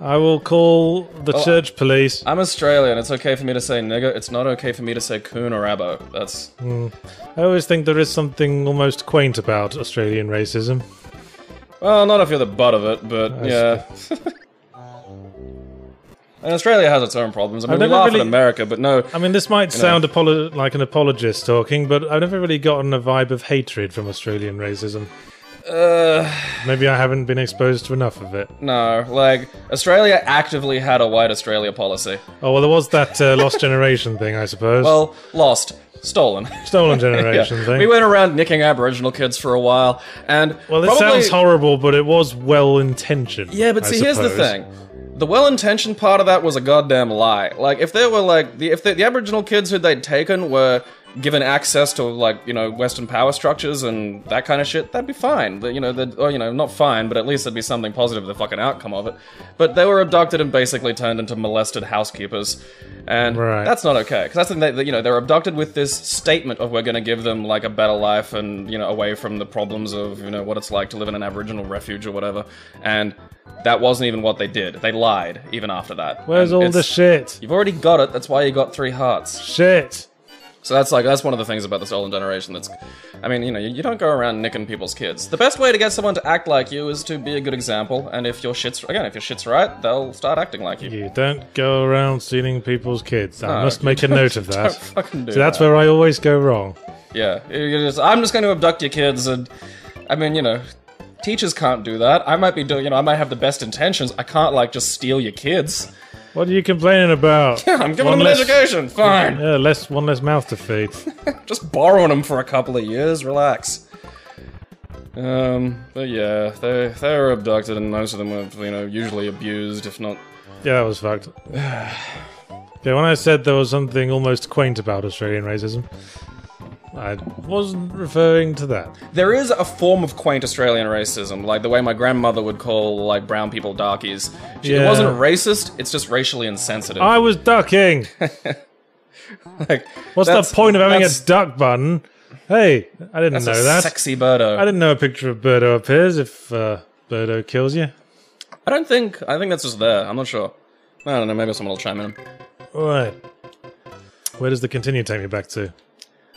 I will call the well, church police. I'm Australian. It's okay for me to say nigger. It's not okay for me to say coon or abo. That's... Mm. I always think there is something almost quaint about Australian racism. Well, not if you're the butt of it, but I yeah. And Australia has its own problems. I mean, we laugh really... at America, but no... I mean, this might sound apolo like an apologist talking, but I've never really gotten a vibe of hatred from Australian racism. Uh, Maybe I haven't been exposed to enough of it. No, like, Australia actively had a white Australia policy. Oh, well, there was that uh, lost generation thing, I suppose. Well, lost. Stolen. Stolen generation yeah. thing. We went around nicking Aboriginal kids for a while, and... Well, it probably... sounds horrible, but it was well-intentioned. Yeah, but see, here's the thing. The well-intentioned part of that was a goddamn lie. Like, if there were, like, the, if the, the Aboriginal kids who they'd taken were... given access to, like, you know, Western power structures and that kind of shit, that'd be fine. You know, or, you know, not fine, but at least there'd be something positive, the fucking outcome of it. But they were abducted and basically turned into molested housekeepers. And right. that's not okay. Because that's the thing, that, you know, they're abducted with this statement of we're going to give them, like, a better life and, you know, away from the problems of, you know, what it's like to live in an Aboriginal refuge or whatever. And that wasn't even what they did. They lied, even after that. Where's and all the shit? You've already got it. That's why you got three hearts. Shit. So that's like, that's one of the things about the stolen generation that's... I mean, you know, you, you don't go around nicking people's kids. The best way to get someone to act like you is to be a good example, and if your shit's... Again, if your shit's right, they'll start acting like you. You don't go around stealing people's kids. I no, must make a note of that. Don't fucking do so that's that. Where I always go wrong. Yeah. You're just, I'm just going to abduct your kids, and... I mean, you know... Teachers can't do that. I might be doing... You know, I might have the best intentions. I can't, like, just steal your kids. What are you complaining about? Yeah, I'm giving one them less, an education. Fine. Yeah, less one less mouth to feed. Just borrowing them for a couple of years. Relax. Um, but yeah, they they were abducted, and most of them were, you know, usually abused, if not. Yeah, that was fucked. Yeah, when I said there was something almost quaint about Australian racism, I wasn't referring to that. There is a form of quaint Australian racism, like the way my grandmother would call, like, brown people darkies. She, yeah. It wasn't racist, it's just racially insensitive. I was ducking! Like, what's the point of having a duck button? Hey, I didn't know that. Sexy Birdo. I didn't know a picture of Birdo appears if uh, Birdo kills you. I don't think, I think that's just there, I'm not sure. I don't know, maybe someone will chime in. Alright. Where does the continue take me back to?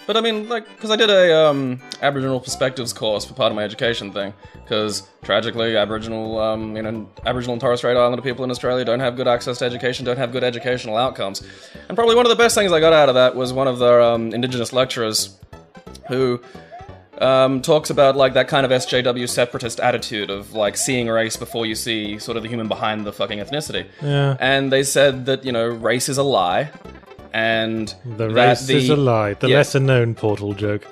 But I mean, like, because I did a um, Aboriginal Perspectives course for part of my education thing, because tragically, Aboriginal, um, you know, Aboriginal and Torres Strait Islander people in Australia don't have good access to education, don't have good educational outcomes. And probably one of the best things I got out of that was one of the um, Indigenous lecturers who um, talks about, like, that kind of S J W separatist attitude of, like, seeing race before you see sort of the human behind the fucking ethnicity. Yeah. And they said that, you know, race is a lie. And the race the, is a lie, the yeah, lesser known Portal joke.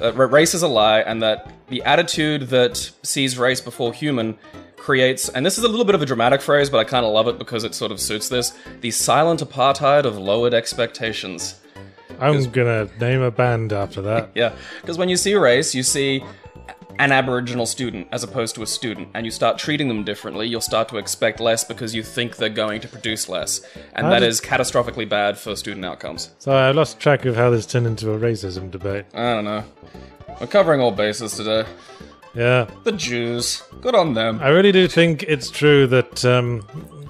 Race is a lie, and that the attitude that sees race before human creates, and this is a little bit of a dramatic phrase, but I kind of love it because it sort of suits this, the silent apartheid of lowered expectations. I'm gonna name a band after that. Yeah, because when you see race, you see an Aboriginal student as opposed to a student, and you start treating them differently, you'll start to expect less because you think they're going to produce less, and how that is catastrophically bad for student outcomes. So I lost track of how this turned into a racism debate. I don't know. We're covering all bases today. Yeah. The Jews. Good on them. I really do think it's true that um,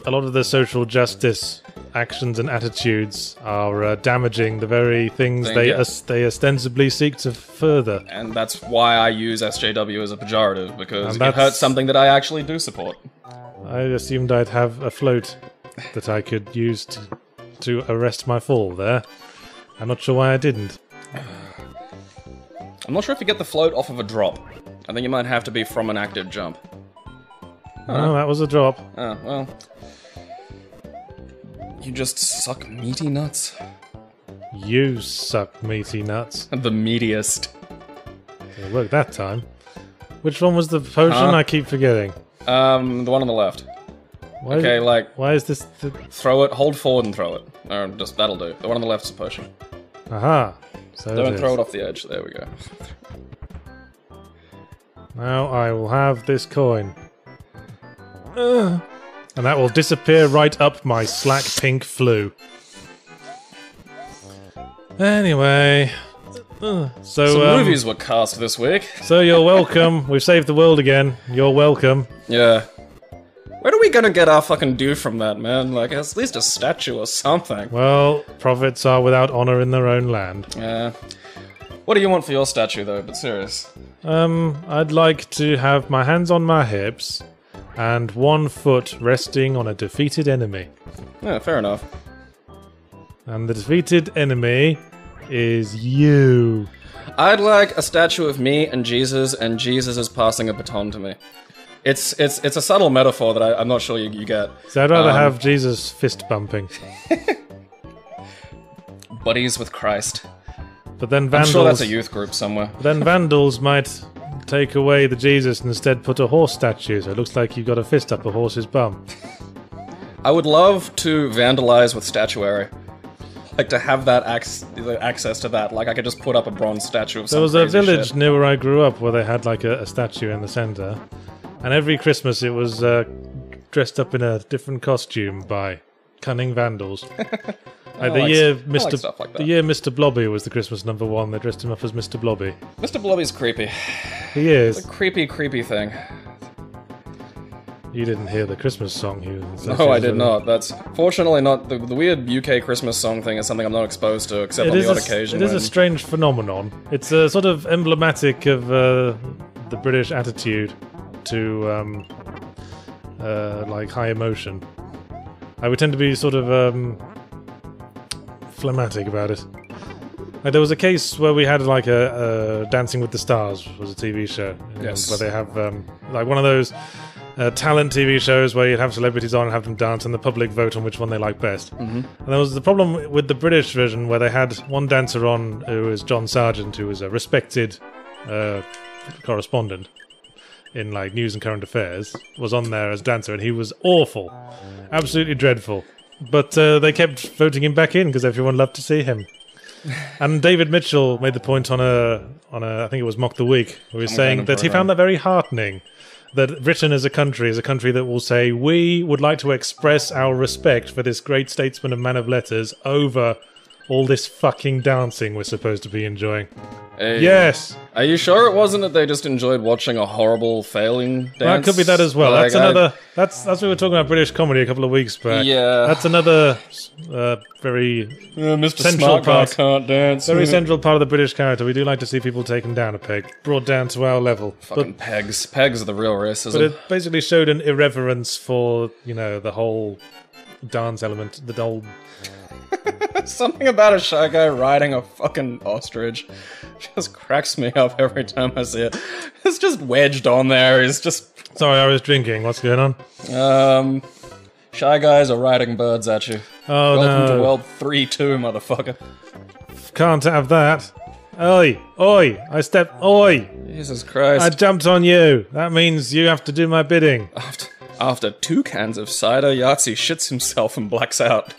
a lot of the social justice actions and attitudes are uh, damaging the very things Thing, they yeah. os they ostensibly seek to further. And that's why I use S J W as a pejorative, because it hurts something that I actually do support. I assumed I'd have a float that I could use to, to arrest my fall there. I'm not sure why I didn't. I'm not sure if you get the float off of a drop. I think you might have to be from an active jump. Oh, oh that was a drop. Oh, well... You just suck meaty nuts. You suck meaty nuts. The meatiest. Yeah, look, that time. Which one was the potion? Huh? I keep forgetting. Um, the one on the left. Why okay, is, like... Why is this... Th throw it, hold forward and throw it. Or just, that'll do. The one on the left's the potion. Aha. So Don't it throw it off the edge. There we go. Now I will have this coin. Ugh. And that will disappear right up my slack pink flu. Anyway. So, Some um, movies were cast this week. So you're welcome. We've saved the world again. You're welcome. Yeah. Where are we gonna get our fucking due from that, man? Like, at least a statue or something. Well, prophets are without honor in their own land. Yeah. What do you want for your statue, though? But serious. Um, I'd like to have my hands on my hips... and one foot resting on a defeated enemy. Yeah, fair enough. And the defeated enemy is you. I'd like a statue of me and Jesus, and Jesus is passing a baton to me. It's it's it's a subtle metaphor that I, I'm not sure you, you get. So I'd rather um, have Jesus fist bumping. Buddies with Christ. But then vandals. I'm sure that's a youth group somewhere. Then vandals might. Take away the Jesus and instead put a horse statue, so it looks like you've got a fist up a horse's bum. I would love to vandalize with statuary. Like, to have that ac access to that. Like, I could just put up a bronze statue of some There was a village shit. near where I grew up where they had, like, a, a statue in the center. And every Christmas it was uh, dressed up in a different costume by cunning vandals. Like, I the, like year Mister I like like the year Mister Blobby was the Christmas number one, they dressed him up as Mister Blobby. Mister Blobby's creepy. He is. It's a creepy, creepy thing. You didn't hear the Christmas song, Hugh. No, I did not. That's fortunately not... The, the weird U K Christmas song thing is something I'm not exposed to, except on the odd occasion. It is a strange phenomenon. It's uh, sort of emblematic of uh, the British attitude to, um, uh, like, high emotion. I would tend to be sort of um, phlegmatic about it. Like, there was a case where we had like a, a Dancing with the Stars was a T V show, yes. Where they have um, like one of those uh, talent T V shows where you'd have celebrities on and have them dance, and the public vote on which one they like best. Mm-hmm. And there was the problem with the British version where they had one dancer on who was John Sargent, who was a respected uh, correspondent in like news and current affairs, was on there as dancer, and he was awful, absolutely dreadful. But uh, they kept voting him back in because everyone loved to see him. And David Mitchell made the point on a on a I think it was Mock the Week, where he was I'm saying that he found that very heartening. That Britain as a country is a country that will say we would like to express our respect for this great statesman and man of letters over all this fucking dancing we're supposed to be enjoying. Hey. Yes. Are you sure it wasn't that they just enjoyed watching a horrible failing dance? Well, that could be that as well. Like, that's another. I... That's that's what we were talking about British comedy a couple of weeks back. Yeah. That's another uh, very uh, Mister central Smart part. Can't dance. Very central part of the British character. We do like to see people taken down a peg, brought down to our level. Fucking but, pegs. Pegs are the real racism. But it basically showed an irreverence for you know the whole dance element, the whole. Something about a shy guy riding a fucking ostrich just cracks me up every time I see it. It's just wedged on there. It's just... Sorry, I was drinking. What's going on? Um, Shy Guys are riding birds at you. Oh, Welcome no. Welcome to World three two, motherfucker. Can't have that. Oi! Oi! I stepped... Oi! Jesus Christ. I jumped on you. That means you have to do my bidding. After, after two cans of cider, Yahtzee shits himself and blacks out.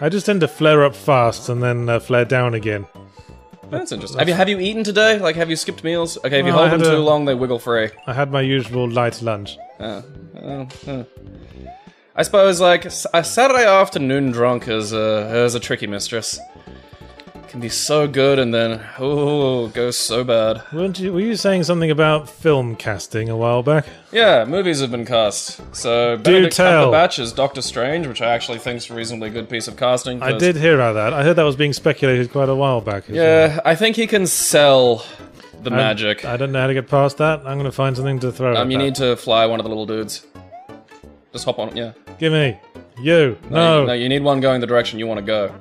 I just tend to flare up fast and then uh, flare down again. That's interesting. Have you have you eaten today? Like, have you skipped meals? Okay, if you well, hold them too a, long, they wiggle free. I had my usual light lunch. Oh. Oh. Oh. I suppose, like, a Saturday afternoon drunk is a, is a tricky mistress. It can be so good and then, oh, goes so bad. Weren't you, were you saying something about film casting a while back? Yeah, movies have been cast. So, Benedict Cumberbatch is Doctor Strange, which I actually think is a reasonably good piece of casting. I did hear about that. I heard that was being speculated quite a while back. Yeah, well. I think he can sell... the I, magic. I don't know how to get past that. I'm going to find something to throw Um, at you that. Need to fly one of the little dudes. Just hop on it, yeah. Gimme. You. No. No. You, no, you need one going the direction you want to go.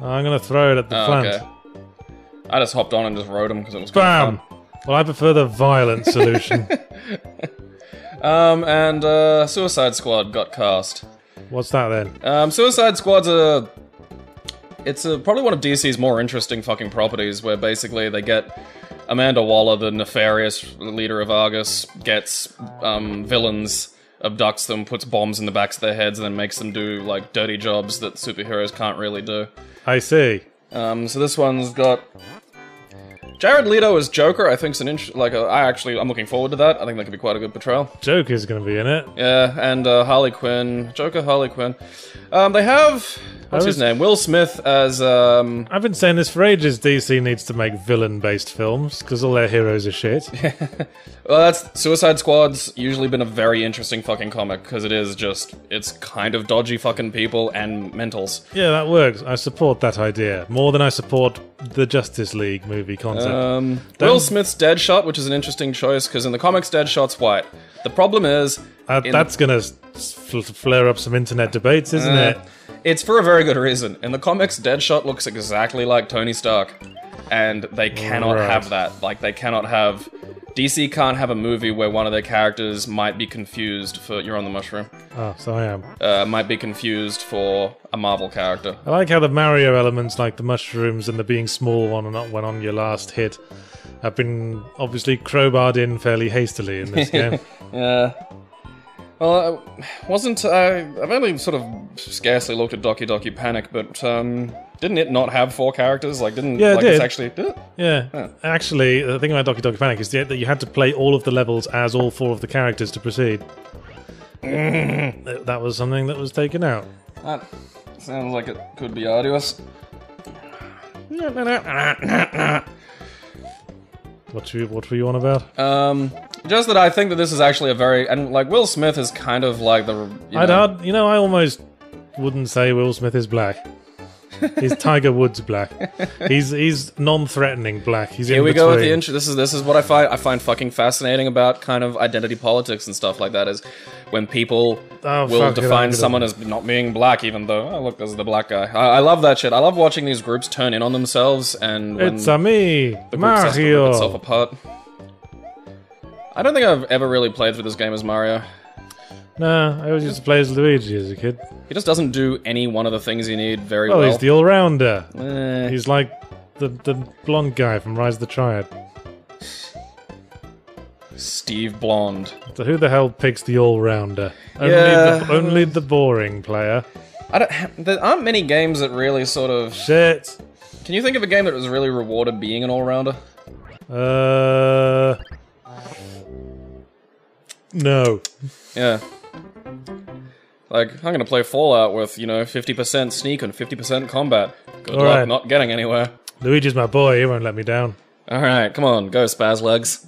I'm going to throw it at the oh, plant. Okay. I just hopped on and just rode him because it was Bam! Fun. Well, I prefer the violent solution. um, and uh, Suicide Squad got cast. What's that then? Um, Suicide Squad's a... It's a, probably one of D C's more interesting fucking properties where basically they get... Amanda Waller, the nefarious leader of Argus, gets um, villains, abducts them, puts bombs in the backs of their heads, and then makes them do, like, dirty jobs that superheroes can't really do. I see. Um, so this one's got... Jared Leto as Joker, I think's an int- like, a, I actually, I'm looking forward to that. I think that could be quite a good portrayal. Joker's gonna be in it. Yeah, and uh, Harley Quinn. Joker, Harley Quinn. Um, they have... What's was, his name? Will Smith as, um... I've been saying this for ages, D C needs to make villain-based films, because all their heroes are shit. Well, that's... Suicide Squad's usually been a very interesting fucking comic, because it is just... It's kind of dodgy fucking people and mentals. Yeah, that works. I support that idea. More than I support the Justice League movie concept. Um, Will Smith's Deadshot, which is an interesting choice, because in the comics, Deadshot's white. The problem is... Uh, that's gonna fl flare up some internet debates, isn't uh, it? It's for a very good reason. In the comics, Deadshot looks exactly like Tony Stark, and they cannot right. have that. Like, they cannot have... D C can't have a movie where one of their characters might be confused for... You're on the mushroom. Oh, so I am. Uh, might be confused for a Marvel character. I like how the Mario elements, like the mushrooms and the being small one and not one on your last hit, have been obviously crowbarred in fairly hastily in this game. Yeah. Well, I wasn't... I, I've only sort of scarcely looked at Doki Doki Panic, but um, didn't it not have four characters? Like, didn't yeah, it like, did. It's actually... Did it? Yeah. yeah. Actually, the thing about Doki Doki Panic is that you had to play all of the levels as all four of the characters to proceed. That was something that was taken out. That sounds like it could be arduous. What, you, what were you on about? Um... Just that I think that this is actually a very... And, like, Will Smith is kind of like the... You know, I'd hard, you know, I almost wouldn't say Will Smith is black. He's Tiger Woods black. He's he's non-threatening black. He's Here in we between. Go with the intro. This is, this is what I find, I find fucking fascinating about kind of identity politics and stuff like that, is when people oh, will define it, someone as not being black, even though, oh, look, this is the black guy. I, I love that shit. I love watching these groups turn in on themselves and... It's-a me, the group starts to rip itself apart. I don't think I've ever really played through this game as Mario. Nah, I always used to play as Luigi as a kid. He just doesn't do any one of the things you need very well. Oh, well, he's the all-rounder. Eh. He's like the, the blonde guy from Rise of the Triad. Steve Blonde. So who the hell picks the all-rounder? Only, yeah. only the boring player. I don't, there aren't many games that really sort of... Shit! Can you think of a game that was really rewarded being an all-rounder? Uh... No. Yeah. Like, I'm gonna play Fallout with, you know, fifty percent sneak and fifty percent combat. Good luck, right. Not getting anywhere. Luigi's my boy, he won't let me down. Alright, come on, go spaz legs.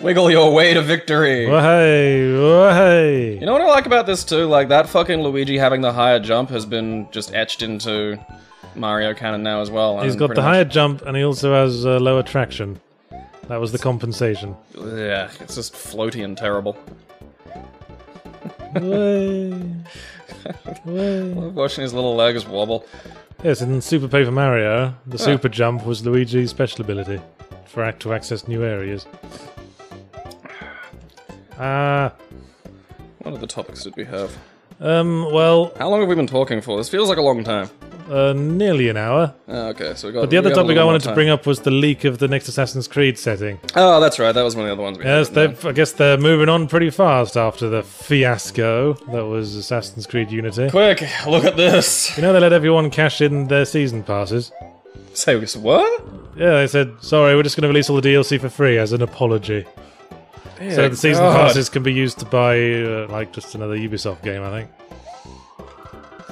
Wiggle your way to victory! Wahey, wahey! You know what I like about this too? Like, that fucking Luigi having the higher jump has been just etched into Mario canon now as well. He's got the higher jump and he also has uh, lower traction. That was the compensation. Yeah, it's just floaty and terrible. Love watching his little legs wobble. Yes, in Super Paper Mario, the ah. super jump was Luigi's special ability for act to access new areas. Ah, uh, what other topics did we have? Um, well, how long have we been talking for? This feels like a long time. Uh, nearly an hour. Oh, okay, so we got. But the other topic I wanted to bring up was the leak of the next Assassin's Creed setting. Oh, that's right. That was one of the other ones. We yes, they. I guess they're moving on pretty fast after the fiasco that was Assassin's Creed Unity. Quick, look at this. You know they let everyone cash in their season passes. Say what? Yeah, they said sorry. We're just going to release all the D L C for free as an apology. Dear so the season God. passes can be used to buy uh, like just another Ubisoft game, I think.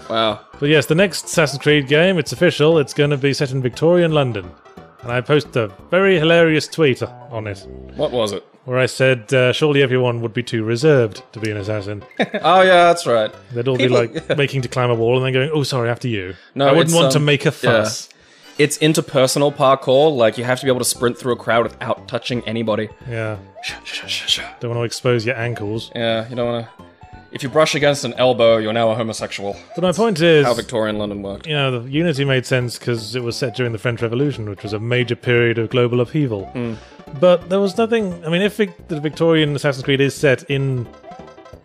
Wow. But yes, the next Assassin's Creed game, it's official, it's going to be set in Victorian London. And I posted a very hilarious tweet on it. What was it? Where I said, uh, surely everyone would be too reserved to be an assassin. Oh yeah, that's right. They'd all People, be like yeah. making to climb a wall and then going, oh sorry, after you. No, I wouldn't want um, to make a fuss. Yeah. It's interpersonal parkour, like you have to be able to sprint through a crowd without touching anybody. Yeah. Don't want to expose your ankles. Yeah, you don't want to... If you brush against an elbow, you're now a homosexual. But my point is... how Victorian London worked. You know, the Unity made sense because it was set during the French Revolution, which was a major period of global upheaval. Mm. But there was nothing... I mean, if it, the Victorian Assassin's Creed is set in...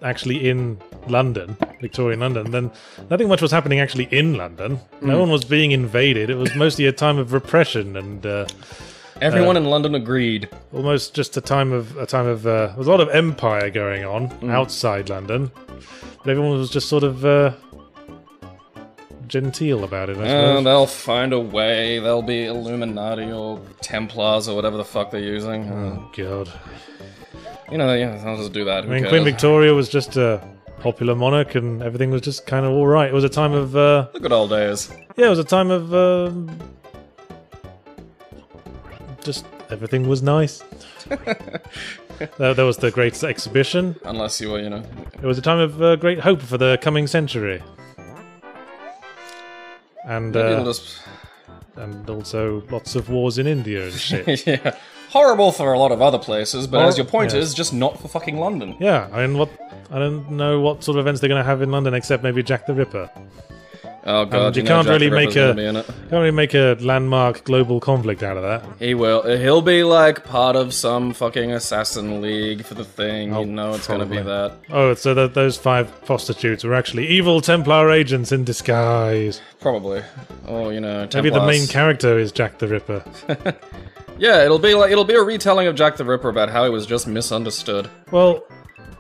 actually in London, Victorian London, then nothing much was happening actually in London. Mm. No one was being invaded. It was mostly a time of repression and... Uh, Everyone uh, in London agreed. Almost just a time of a time of uh, there was a lot of empire going on mm. outside London, but everyone was just sort of uh, genteel about it. I suppose. Uh, they'll find a way. They'll be Illuminati or Templars or whatever the fuck they're using. Oh god! You know, yeah, I'll just do that. I mean, Queen Victoria was just a popular monarch, and everything was just kind of all right. It was a time of uh, the good old days. Yeah, it was a time of. Uh, Just everything was nice. uh, there was the Great Exhibition. Unless you were, you know. It was a time of uh, great hope for the coming century. And uh, just... and also lots of wars in India and shit. Yeah. Horrible for a lot of other places, but Hor as your point yeah. is, just not for fucking London. Yeah, I mean, what? I don't know what sort of events they're going to have in London except maybe Jack the Ripper. Oh god! You, you can't know, really make a can't really make a landmark global conflict out of that. He will. He'll be like part of some fucking assassin league for the thing. Oh, you know it's going to be that. Oh, so that those five prostitutes were actually evil Templar agents in disguise. Probably. Oh, you know. Templars. Maybe the main character is Jack the Ripper. Yeah, it'll be like it'll be a retelling of Jack the Ripper about how he was just misunderstood. Well.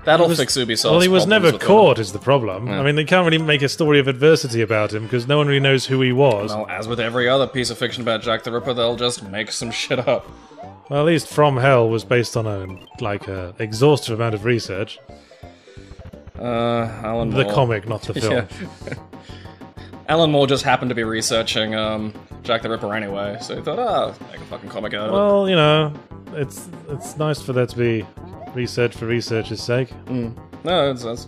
That'll was, fix Ubisoft's Well, he was never caught, them. is the problem. Yeah. I mean, they can't really make a story of adversity about him, because no one really knows who he was. Well, as with every other piece of fiction about Jack the Ripper, they'll just make some shit up. Well, at least From Hell was based on, a like, an exhaustive amount of research. Uh, Alan Moore. The comic, not the film. Yeah. Alan Moore just happened to be researching um, Jack the Ripper anyway, so he thought, ah, oh, make a fucking comic out of it. Well, you know, it's, it's nice for there to be... research for research's sake. Mm. No, it's, it's...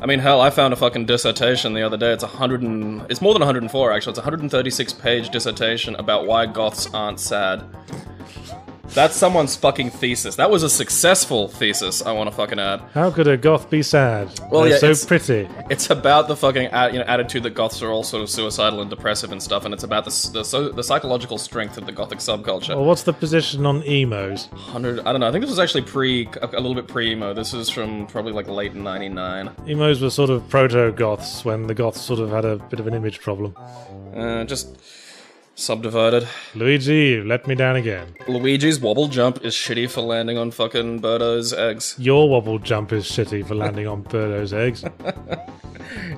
I mean, hell, I found a fucking dissertation the other day. It's a hundred and... It's more than one hundred and four, actually. It's a one hundred thirty-six page dissertation about why goths aren't sad. That's someone's fucking thesis. That was a successful thesis, I want to fucking add. How could a goth be sad? Well, They're yeah, so it's, pretty. It's about the fucking you know, attitude that goths are all sort of suicidal and depressive and stuff, and it's about the the, so, the psychological strength of the gothic subculture. Well, what's the position on emos? one hundred, I don't know. I think this was actually pre a little bit pre-emo. This is from probably like late ninety-nine. Emos were sort of proto-goths when the goths sort of had a bit of an image problem. Uh, just... Subdivided. Luigi, let me down again. Luigi's wobble jump is shitty for landing on fucking Birdo's eggs. Your wobble jump is shitty for landing on Birdo's eggs.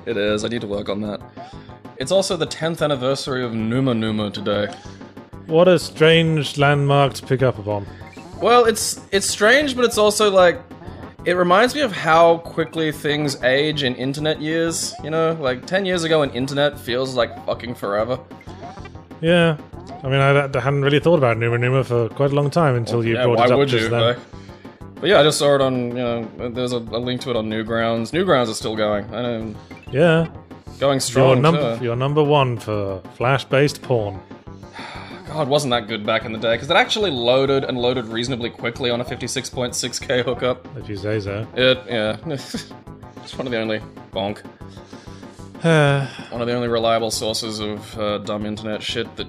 It is. I need to work on that. It's also the tenth anniversary of Numa Numa today. What a strange landmark to pick up upon. Well, it's it's strange, but it's also like... It reminds me of how quickly things age in internet years. You know, like ten years ago, an internet feels like fucking forever. Yeah, I mean, I, I hadn't really thought about Numa Numa for quite a long time until well, you yeah, brought it up would just you, then. Though. But yeah, I just saw it on, you know, there's a, a link to it on Newgrounds. Newgrounds is still going. I know. Yeah. Going strong, You're, num too. you're number one for Flash-based porn. God, wasn't that good back in the day, because it actually loaded and loaded reasonably quickly on a fifty-six point six K hookup. If you say so. It, yeah. It's one of the only... bonk. One of the only reliable sources of uh, dumb internet shit that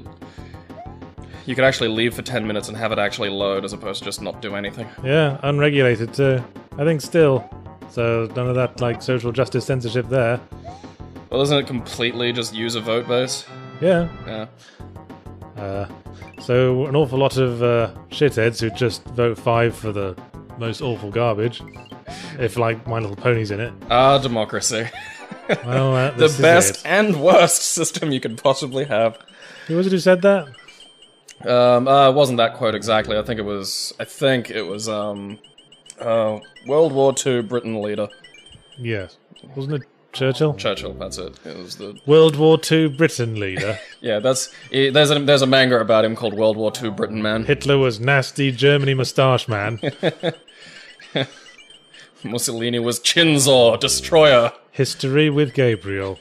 you could actually leave for ten minutes and have it actually load as opposed to just not do anything. Yeah, unregulated too. I think still. So none of that like social justice censorship there. Well, isn't it completely just user vote based? Yeah. Yeah. Uh, so an awful lot of uh, shitheads who just vote five for the most awful garbage. If, like, My Little Pony's in it. Ah, democracy. Well, uh, the best it. and worst system you could possibly have. Who was it who said that? Um, uh, it wasn't that quote exactly. I think it was. I think it was. Um, uh, World War Two Britain leader. Yes, wasn't it Churchill? Churchill, that's it. It was the World War Two Britain leader. Yeah, that's. It, there's a there's a manga about him called World War Two Britain Man. Hitler was nasty Germany mustache man. Mussolini was Chinzor, destroyer. History with Gabriel.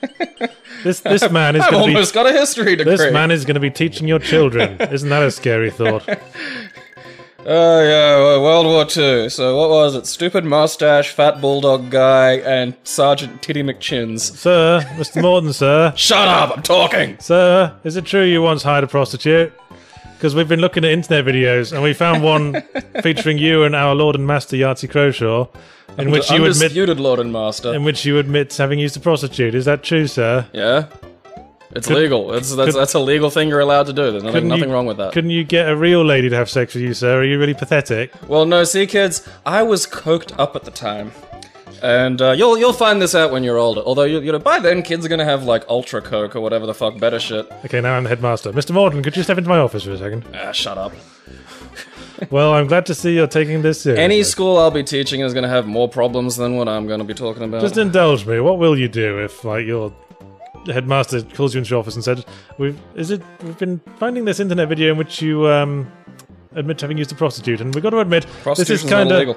This this man is I've gonna almost be, got a history degree. This man is going to be teaching your children. Isn't that a scary thought? Oh uh, yeah, well, World War Two. So what was it? Stupid mustache, fat bulldog guy, and Sergeant Titty McChins. Sir, Mister Morton, sir. Shut up! I'm talking. Sir, is it true you once hired a prostitute? Because we've been looking at internet videos and we found one featuring you and our Lord and Master Yahtzee Crowshaw, in Und which you admit Lord and Master, in which you admit having used a prostitute. Is that true, sir? Yeah, it's could, legal. It's, that's could, that's a legal thing you're allowed to do. There's nothing, nothing you, wrong with that. Couldn't you get a real lady to have sex with you, sir? Are you really pathetic? Well, no. See, kids, I was coked up at the time. And uh, you'll you'll find this out when you're older. Although you, you know, by then kids are gonna have like ultra coke or whatever the fuck better shit. Okay, now I'm the headmaster, Mister Morton. Could you step into my office for a second? Ah, shut up. Well, I'm glad to see you're taking this seriously. Any school I'll be teaching is gonna have more problems than what I'm gonna be talking about. Just indulge me. What will you do if like your headmaster calls you into your office and said, "We've is it we've been finding this internet video in which you um admit to having used a prostitute, and we've got to admit this is kind of."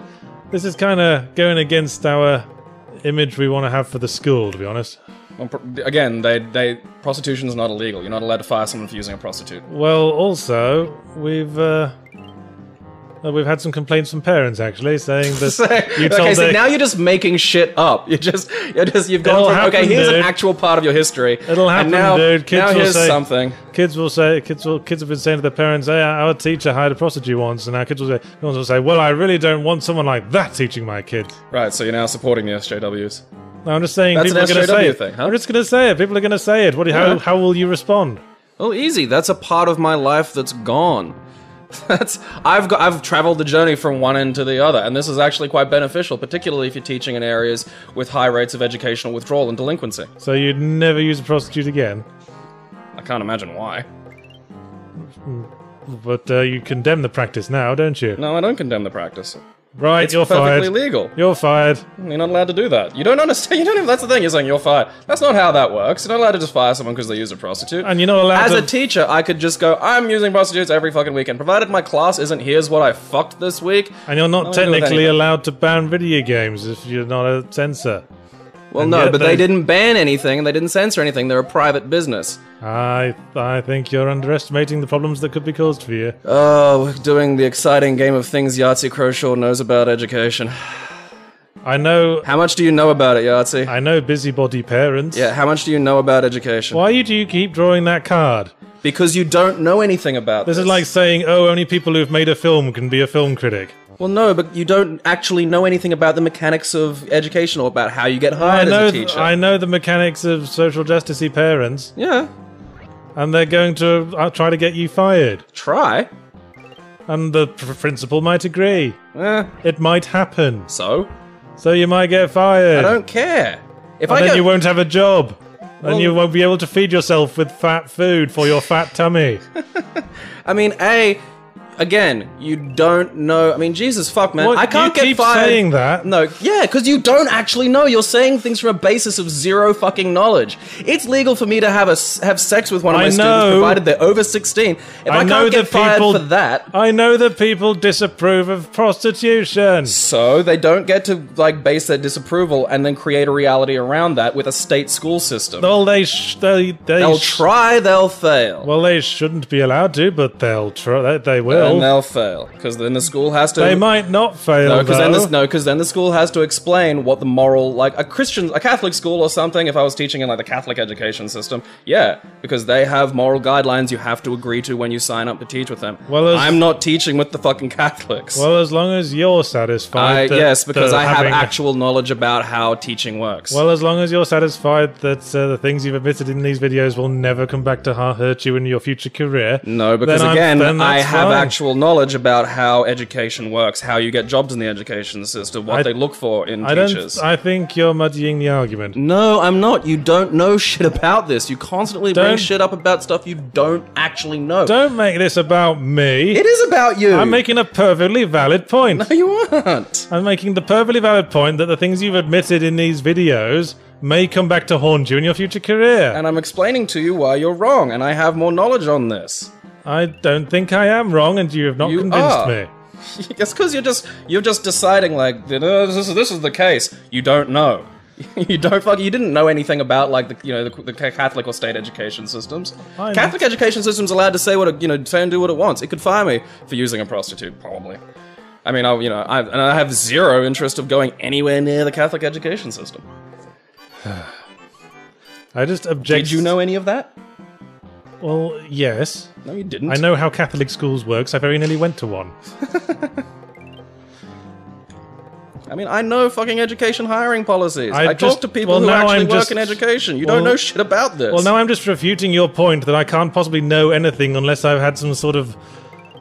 This is kind of going against our image we want to have for the school, to be honest. Well, pr again, they, they, prostitution's not illegal. You're not allowed to fire someone for using a prostitute. Well, also, we've uh, we've had some complaints from parents actually saying that. So, you told okay, so now you're just making shit up. You just you're just you've gone from happen, okay, here's dude. an actual part of your history. It'll happen, and now, dude. Kids now will here's say, something. Kids will say kids will kids have been saying to their parents, "Hey, our teacher hired a prostitute once," and our kids will say, "Kids will say, well, I really don't want someone like that teaching my kids." Right. So you're now supporting the S J Ws. No, I'm just saying that's people an are going to say it. Thing, huh? I'm just going to say it. People are going to say it. What? How? Yeah. How will you respond? Oh, easy. That's a part of my life that's gone. That's I've got I've traveled the journey from one end to the other, and this is actually quite beneficial, particularly if you're teaching in areas with high rates of educational withdrawal and delinquency. So you'd never use a prostitute again? I can't imagine why. But uh, you condemn the practice now, don't you? No, I don't condemn the practice. Right, it's you're fired. It's perfectly legal. You're fired. You're not allowed to do that. You don't understand. You don't even, that's the thing. You're saying you're fired. That's not how that works. You're not allowed to just fire someone because they use a prostitute. And you're not allowed. As to... a teacher, I could just go, I'm using prostitutes every fucking weekend, provided my class isn't here's what I fucked this week. And you're not technically allowed to ban video games if you're not a censor. Well, and no, but they... they didn't ban anything and they didn't censor anything. They're a private business. I I think you're underestimating the problems that could be caused for you. Oh, we're doing the exciting game of things Yahtzee Crowshaw knows about education. I know... How much do you know about it, Yahtzee? I know busybody parents. Yeah, how much do you know about education? Why do you keep drawing that card? Because you don't know anything about this. This is like saying, oh, only people who've made a film can be a film critic. Well, no, but you don't actually know anything about the mechanics of education or about how you get hired as a teacher. I know the mechanics of social justice-y parents. Yeah. And they're going to uh, try to get you fired. Try? And the pr principal might agree. Eh. It might happen. So? So you might get fired. I don't care. If and I then go you won't have a job. Well, and you won't be able to feed yourself with fat food for your fat tummy. I mean, A... Again, you don't know. I mean, Jesus fuck, man. What, I can't you get keep fired. Saying that. No, yeah, because you don't actually know. You're saying things from a basis of zero fucking knowledge. It's legal for me to have a have sex with one of I my know. students, provided they're over sixteen. If I, I can't get fired people, for that, I know that people disapprove of prostitution. So they don't get to like base their disapproval and then create a reality around that with a state school system. Well, they sh they, they they'll sh try, they'll fail. Well, they shouldn't be allowed to, but they'll try. They will. fail. Then they'll fail, because then the school has to. They might not fail. No, because then this, no, because then the school has to explain what the moral, like a Christian, a Catholic school or something. If I was teaching in like the Catholic education system, yeah, because they have moral guidelines you have to agree to when you sign up to teach with them. Well, as, I'm not teaching with the fucking Catholics. Well, as long as you're satisfied. I, that, yes, because I have actual knowledge about how teaching works. Well, as long as you're satisfied that uh, the things you've admitted in these videos will never come back to hurt you in your future career. No, because again, I have fine. actual knowledge about how education works, how you get jobs in the education system, what I, they look for in I teachers. Don't, I think you're muddying the argument. No, I'm not. You don't know shit about this. You constantly don't, bring shit up about stuff you don't actually know. Don't make this about me. It is about you. I'm making a perfectly valid point. No, you aren't. I'm making the perfectly valid point that the things you've admitted in these videos may come back to haunt you in your future career. And I'm explaining to you why you're wrong, and I have more knowledge on this. I don't think I am wrong, and you have not you convinced are. me. It's because you're just you're just deciding like this is this is the case. You don't know. You don't fuck. You didn't know anything about like the you know the, the Catholic or state education systems. I Catholic know. education systems allowed to say what it, you know say and do what it wants. It could fire me for using a prostitute, probably. I mean, I you know I and I have zero interest of going anywhere near the Catholic education system. I just object. Did you know any of that? Well, yes. No, you didn't. I know how Catholic schools work, so I very nearly went to one. I mean, I know fucking education hiring policies. I, I just, talk to people well, who actually I'm work just, in education. You well, don't know shit about this. Well, now I'm just refuting your point that I can't possibly know anything unless I've had some sort of,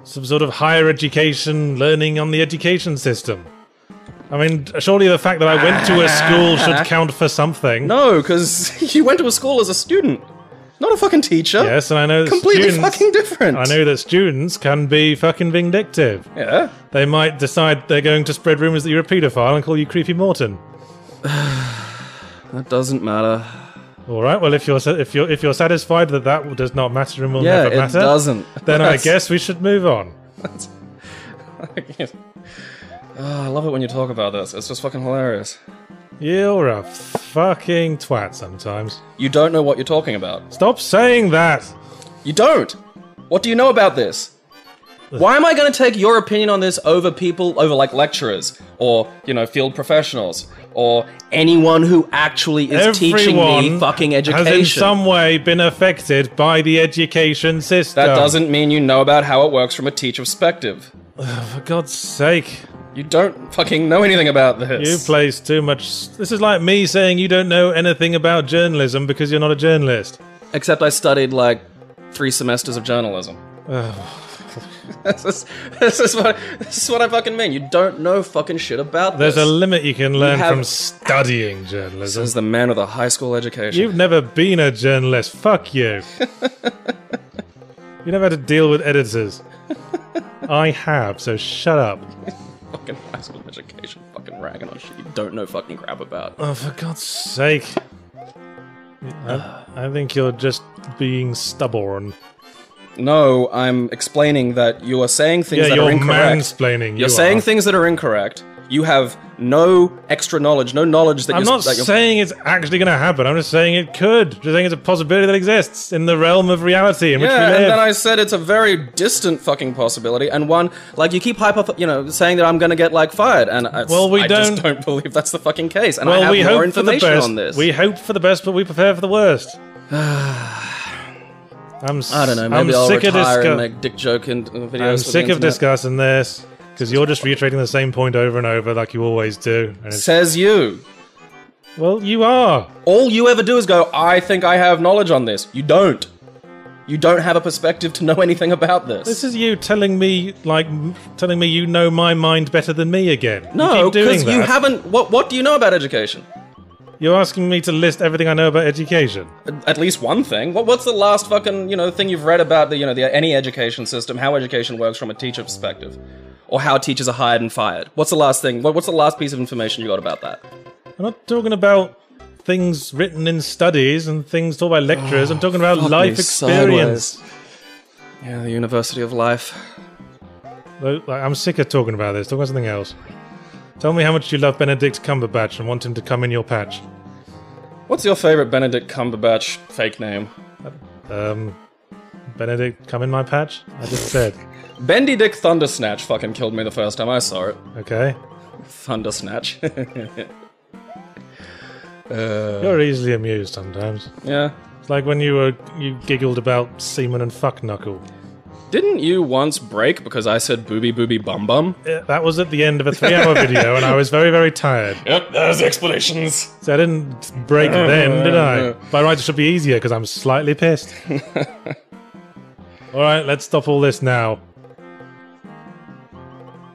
some sort of higher education learning on the education system. I mean, surely the fact that I went to a school should count for something. No, because you went to a school as a student. Not a fucking teacher. Yes, and I know that completely students, fucking different. I know that students can be fucking vindictive. Yeah. They might decide they're going to spread rumors that you're a pedophile and call you Creepy Morton. That doesn't matter. All right. Well, if you're if you're if you're satisfied that that does not matter and will yeah, never matter, it doesn't. Then I guess we should move on. That's, oh, I love it when you talk about this. It's just fucking hilarious. You're a fucking twat sometimes. You don't know what you're talking about. Stop saying that! You don't! What do you know about this? Ugh. Why am I going to take your opinion on this over people, over like lecturers, or, you know, field professionals, or anyone who actually is Everyone teaching me fucking education? Has in some way been affected by the education system. That doesn't mean you know about how it works from a teacher perspective. Ugh, for God's sake. You don't fucking know anything about this. You place too much... This is like me saying you don't know anything about journalism because you're not a journalist. Except I studied, like, three semesters of journalism. Oh. This is, this is what, this is what I fucking mean. You don't know fucking shit about There's this. There's a limit you can learn you have, from studying journalism. This is the man with a high school education. You've never been a journalist. Fuck you. You never had to deal with editors. I have, so shut up. Fucking high school education, fucking ragging on shit you don't know fucking crap about. Oh, for God's sake. I, I think you're just being stubborn. No, I'm explaining that you are saying things yeah, that are incorrect. Mansplaining, you're you saying are. things that are incorrect. You have no extra knowledge, no knowledge that I'm you're... I'm not that you're saying it's actually going to happen. I'm just saying it could. Just saying it's a possibility that exists in the realm of reality in yeah, which we live. Yeah, and then I said it's a very distant fucking possibility, and one, like, you keep hyper, you know, saying that I'm going to get, like, fired, and I, well, we I don't, just don't believe that's the fucking case, and well, I have we more hope information for the best. on this. We hope for the best, but we prepare for the worst. I'm I don't know, maybe I'm I'll sick retire of and make dick joke in videos. I'm sick of discussing this. Because you're just reiterating the same point over and over like you always do. And Says you. Well, you are. All you ever do is go, I think I have knowledge on this. You don't. You don't have a perspective to know anything about this. This is you telling me, like, telling me you know my mind better than me again. No, because you haven't... What, what do you know about education? You're asking me to list everything I know about education. At least one thing. What, what's the last fucking, you know, thing you've read about the, you know, the any education system, how education works from a teacher perspective? Or how teachers are hired and fired. What's the last thing? What's the last piece of information you got about that? I'm not talking about things written in studies and things taught by lecturers. Oh, I'm talking about life experience. Sideways. Yeah, the university of life. I'm sick of talking about this. Talk about something else. Tell me how much you love Benedict Cumberbatch and want him to come in your patch. What's your favourite Benedict Cumberbatch fake name? Um... Benedict, come in my patch? I just said. Bendy Dick Thundersnatch fucking killed me the first time I saw it. Okay. Thundersnatch. uh, You're easily amused sometimes. Yeah. It's like when you were you giggled about Semen and Fuck Knuckle. Didn't you once break because I said booby booby bum bum? Yeah, that was at the end of a three hour video and I was very, very tired. Yep, there's explanations. So I didn't break uh, then, did I? Uh, By right, it should be easier because I'm slightly pissed. Alright, let's stop all this now.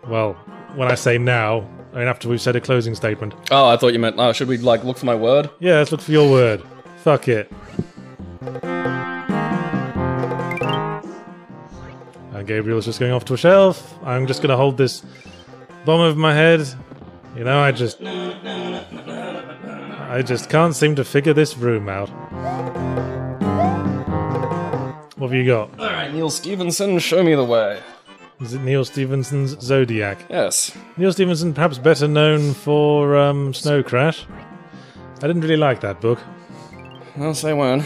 Well, when I say now, I mean after we've said a closing statement. Oh, I thought you meant, oh, should we like look for my word? Yeah, let's look for your word. Fuck it. Gabriel's just going off to a shelf. I'm just going to hold this bomb over my head. You know, I just... I just can't seem to figure this room out. What have you got? Alright, Neil Stevenson, show me the way. Is it Neil Stevenson's Zodiac? Yes. Neil Stevenson, perhaps better known for um, Snow Crash. I didn't really like that book. I'll say when.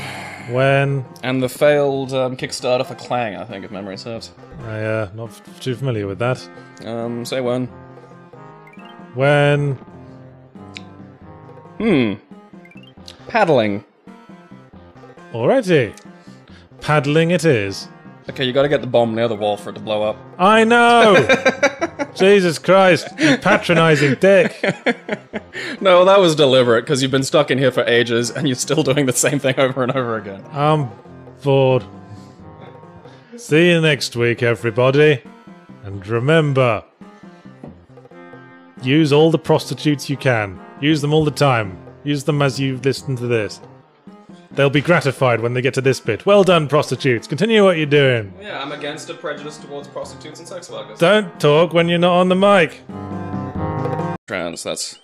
When? And the failed um, Kickstarter for Clang, I think, if memory serves. I, uh, not f too familiar with that. Um, say when. When? Hmm. Paddling. Alrighty. Paddling it is. Okay, you gotta get the bomb near the wall for it to blow up. I know! Jesus Christ, you patronizing dick! No, that was deliberate, because you've been stuck in here for ages, and you're still doing the same thing over and over again. I'm bored. See you next week, everybody. And remember, use all the prostitutes you can. Use them all the time. Use them as you listen to this. They'll be gratified when they get to this bit. Well done, prostitutes. Continue what you're doing. Yeah, I'm against a prejudice towards prostitutes and sex workers. Don't talk when you're not on the mic. Trans, that's...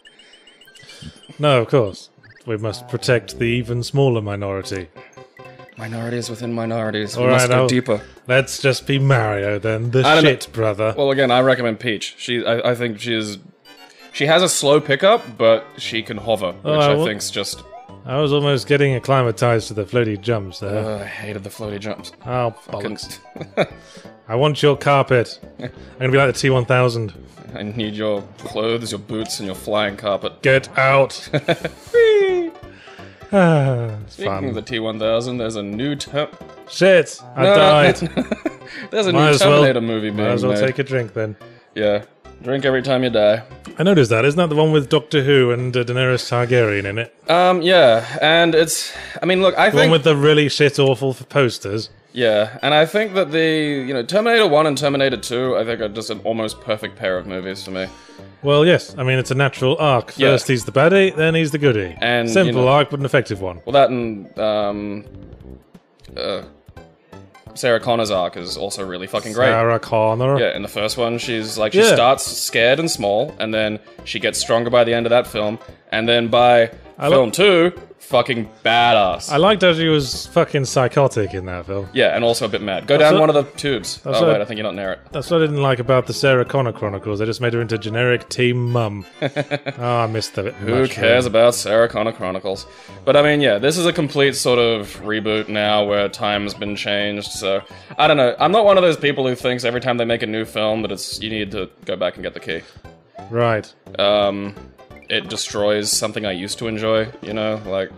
No, of course. We must protect the even smaller minority. Minorities within minorities. We All must right, go I'll... deeper. Let's just be Mario, then. The I shit, brother. Well, again, I recommend Peach. She, I, I think she is... She has a slow pickup, but she can hover, which oh, I, I think's just... I was almost getting acclimatized to the floaty jumps there. Uh, I hated the floaty jumps. Oh, bollocks. I want your carpet. I'm gonna be like the T one thousand. I need your clothes, your boots, and your flying carpet. Get out! ah, Speaking fun. of the T one thousand, there's a new ter- Shit! I no, died! No, no. there's a might new Terminator well, movie being Might as well made. Take a drink then. Yeah. Drink every time you die. I noticed that. Isn't that the one with Doctor Who and uh, Daenerys Targaryen in it? Um, yeah. And it's... I mean, look, I the think... The one with the really shit-awful posters. Yeah. And I think that the... You know, Terminator one and Terminator two, I think, are just an almost perfect pair of movies for me. Well, yes. I mean, it's a natural arc. First yeah. he's the baddie, then he's the goodie. And, Simple you know, arc, but an effective one. Well, that and... Um... Uh... Sarah Connor's arc is also really fucking great. Sarah Connor? Yeah, in the first one, she's like, she yeah. starts scared and small, and then she gets stronger by the end of that film, and then by I film two, fucking badass. I liked how she was fucking psychotic in that film. Yeah, and also a bit mad. Go that's down what, one of the tubes. Oh, wait, I, I think you're not near it. That's what I didn't like about the Sarah Connor Chronicles. They just made her into generic teen mum. oh, I missed that. Who cares really. about Sarah Connor Chronicles? But I mean, yeah, this is a complete sort of reboot now where time's been changed, so... I don't know. I'm not one of those people who thinks every time they make a new film that it's... You need to go back and get the key. Right. Um... It destroys something I used to enjoy, you know, like...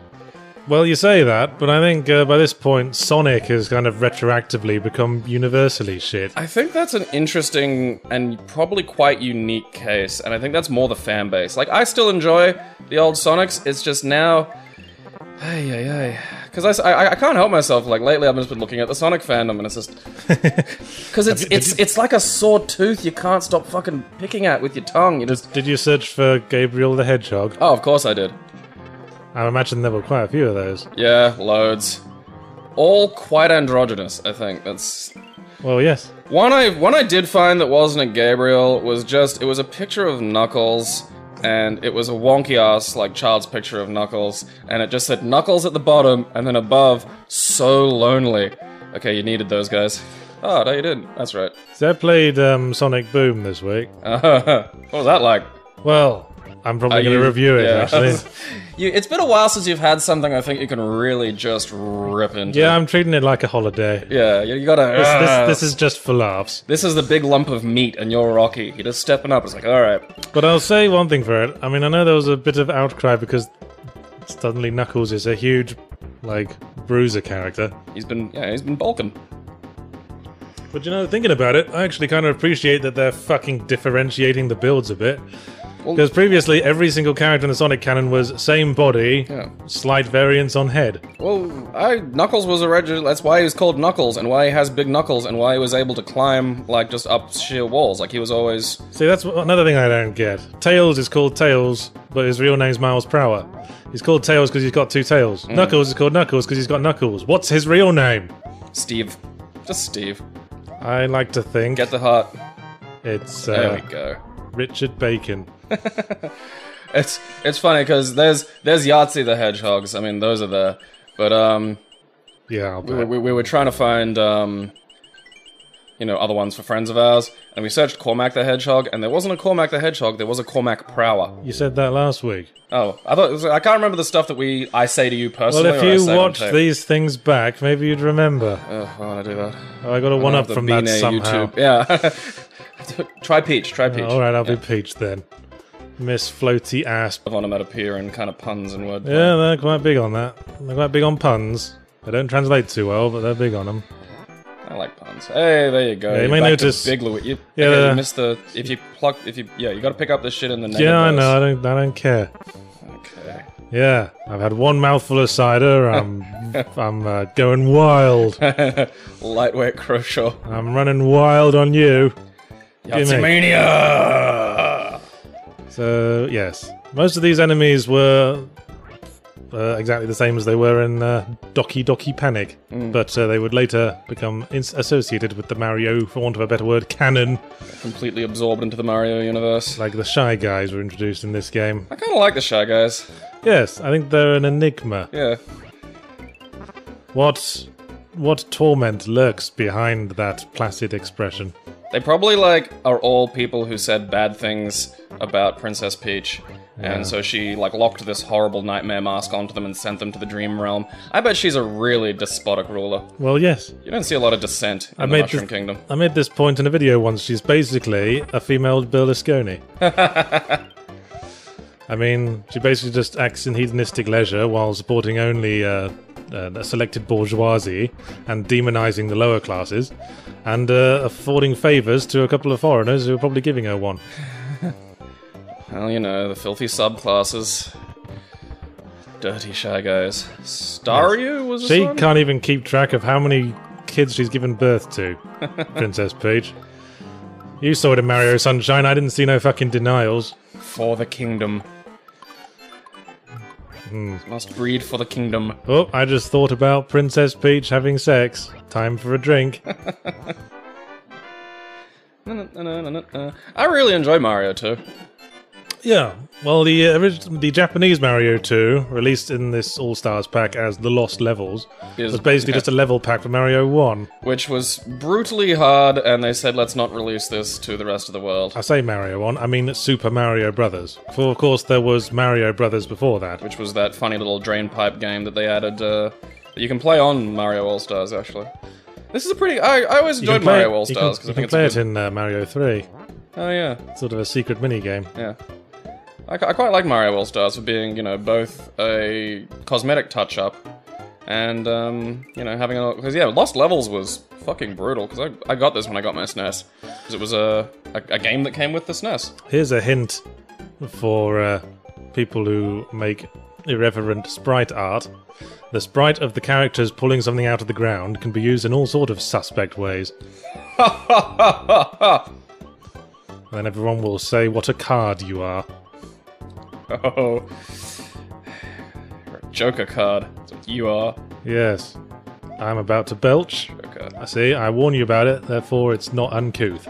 Well, you say that, but I think uh, by this point, Sonic has kind of retroactively become universally shit. I think that's an interesting and probably quite unique case, and I think that's more the fan base. Like, I still enjoy the old Sonics, it's just now... Ay, ay, ay. Because I, I, I can't help myself, like, lately I've just been looking at the Sonic fandom, and it's just... Because it's, it's, it's like a sore tooth you can't stop fucking picking at with your tongue, you just... Did you search for Gabriel the Hedgehog? Oh, of course I did. I imagine there were quite a few of those. Yeah, loads. All quite androgynous, I think, that's... Well, yes. One I, one I did find that wasn't a Gabriel was just... It was a picture of Knuckles... And it was a wonky-ass, like, child's picture of Knuckles, and it just said Knuckles at the bottom, and then above, so lonely. Okay, you needed those guys. Oh, no, you didn't. That's right. So I played um, Sonic Boom this week. Uh, what was that like? Well, I'm probably Are gonna you, review it. Yeah. Actually, you, it's been a while since you've had something I think you can really just rip into. Yeah, I'm treating it like a holiday. Yeah, you, you gotta. This, uh, this, this is just for laughs. This is the big lump of meat, and you're Rocky. You're just stepping up. It's like, all right. But I'll say one thing for it. I mean, I know there was a bit of outcry because suddenly Knuckles is a huge, like, bruiser character. He's been, yeah, he's been bulking. But you know, thinking about it, I actually kind of appreciate that they're fucking differentiating the builds a bit. Because previously, every single character in the Sonic canon was same body, yeah. slight variance on head. Well, I, Knuckles was a regular. That's why he was called Knuckles, and why he has big knuckles, and why he was able to climb, like, just up sheer walls. Like, he was always... See, that's another thing I don't get. Tails is called Tails, but his real name's Miles Prower. He's called Tails because he's got two tails. Mm. Knuckles is called Knuckles because he's got knuckles. What's his real name? Steve. Just Steve. I like to think... Get the heart. It's, uh... There we go. Richard Bacon. it's it's funny because there's there's Yahtzee the Hedgehogs. I mean, those are there, but um, yeah, I'll we, we we were trying to find um, you know, other ones for friends of ours, and we searched Cormac the Hedgehog, and there wasn't a Cormac the Hedgehog. There was a Cormac Prower. You said that last week. Oh, I thought it was, I can't remember the stuff that we I say to you personally. Well, if you watch these things back, maybe you'd remember. Oh, I want to do that. Oh, I got a one up from that somehow. YouTube. Yeah. Try Peach, try Peach. Oh, alright, I'll yeah. be Peach then. Miss Floaty Asp. I've onomatopoeia and kind of puns and wordplay. Yeah, they're quite big on that. They're quite big on puns. They don't translate too well, but they're big on them. I like puns. Hey, there you go. Yeah, you may notice Big Louis. You, yeah, okay, you missed the. If you pluck, if you yeah, you got to pick up this shit in the negative. Yeah, I know. I don't. I don't care. Okay. Yeah, I've had one mouthful of cider, I'm, I'm uh, going wild. Lightweight crochet. I'm running wild on you. Yatsumania! So, yes. Most of these enemies were uh, exactly the same as they were in uh, Doki Doki Panic, mm. but uh, they would later become ins associated with the Mario, for want of a better word, canon. Completely absorbed into the Mario universe. Like the Shy Guys were introduced in this game. I kind of like the Shy Guys. Yes, I think they're an enigma. Yeah. What, what torment lurks behind that placid expression? They probably, like, are all people who said bad things about Princess Peach, yeah. and so she, like, locked this horrible nightmare mask onto them and sent them to the dream realm. I bet she's a really despotic ruler. Well, yes. You don't see a lot of dissent in I the made Mushroom this, Kingdom. I made this point in a video once. She's basically a female Berlusconi. I mean, she basically just acts in hedonistic leisure while supporting only, uh... Uh, a selected bourgeoisie and demonizing the lower classes and uh, affording favors to a couple of foreigners who are probably giving her one. Well, you know, the filthy subclasses. Dirty Shy Guys. Staryu yes. was She one? can't even keep track of how many kids she's given birth to, Princess Peach. You saw it in Mario Sunshine, I didn't see no fucking denials. For the kingdom. Mm. Must breed for the kingdom. Oh, I just thought about Princess Peach having sex. Time for a drink. I really enjoy Mario two. Yeah, well, the uh, the Japanese Mario two, released in this All Stars pack as the Lost Levels, Is, was basically okay. just a level pack for Mario one. Which was brutally hard, and they said, let's not release this to the rest of the world. I say Mario one, I mean Super Mario Brothers. For, of course, there was Mario Brothers before that. Which was that funny little drain pipe game that they added, uh, that you can play on Mario All Stars, actually. This is a pretty... I, I always enjoyed Mario All Stars, because I think it's good. You can play it in uh, Mario three. Oh, yeah. Sort of a secret minigame. Yeah. I, I quite like Mario All Stars for being, you know, both a cosmetic touch-up and, um, you know, having a... Because, yeah, Lost Levels was fucking brutal, because I, I got this when I got my S N E S. Because it was a, a, a game that came with the S N E S. Here's a hint for uh, people who make irreverent sprite art. The sprite of the characters pulling something out of the ground can be used in all sort of suspect ways. Ha ha ha ha ha! Then everyone will say what a card you are. Oh, Joker card. That's what you are. Yes. I'm about to belch. Joker. I see, I warn you about it, therefore it's not uncouth.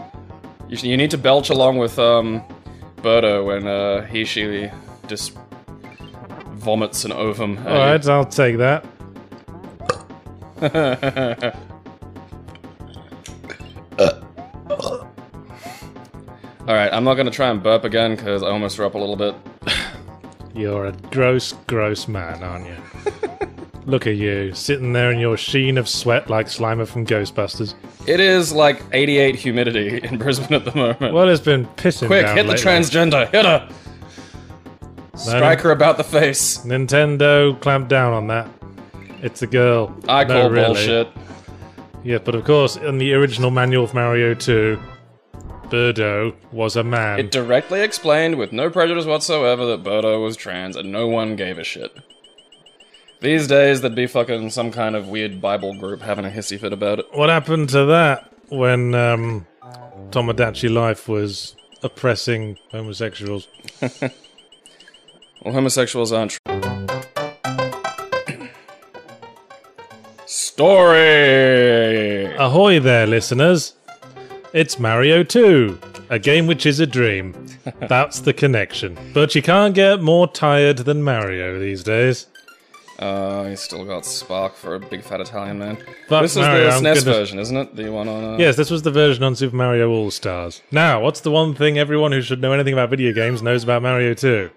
You, you need to belch along with um, Birdo when uh, he, she just vomits an ovum. Alright, I'll take that. Alright, I'm not going to try and burp again because I almost threw up a little bit. You're a gross, gross man, aren't you? Look at you, sitting there in your sheen of sweat like Slimer from Ghostbusters. It is like eighty-eight humidity in Brisbane at the moment. Well, it's been pissing Quick, down hit lately. The transgender! Hit her! Strike no, her about the face. Nintendo clamped down on that. It's a girl. I no, call really. bullshit. Yeah, but of course, in the original manual of Mario two, Birdo was a man. It directly explained, with no prejudice whatsoever, that Birdo was trans, and no one gave a shit. These days, there'd be fucking some kind of weird Bible group having a hissy fit about it. What happened to that when um, Tomodachi Life was oppressing homosexuals? Well, homosexuals aren't tr- Story! Ahoy there, listeners. It's Mario two, a game which is a dream. That's the connection. But you can't get more tired than Mario these days. Oh, uh, he's still got spark for a big fat Italian man. But this Mario, is the S N E S gonna... version, isn't it? The one on. Uh... Yes, this was the version on Super Mario All Stars. Now, what's the one thing everyone who should know anything about video games knows about Mario two?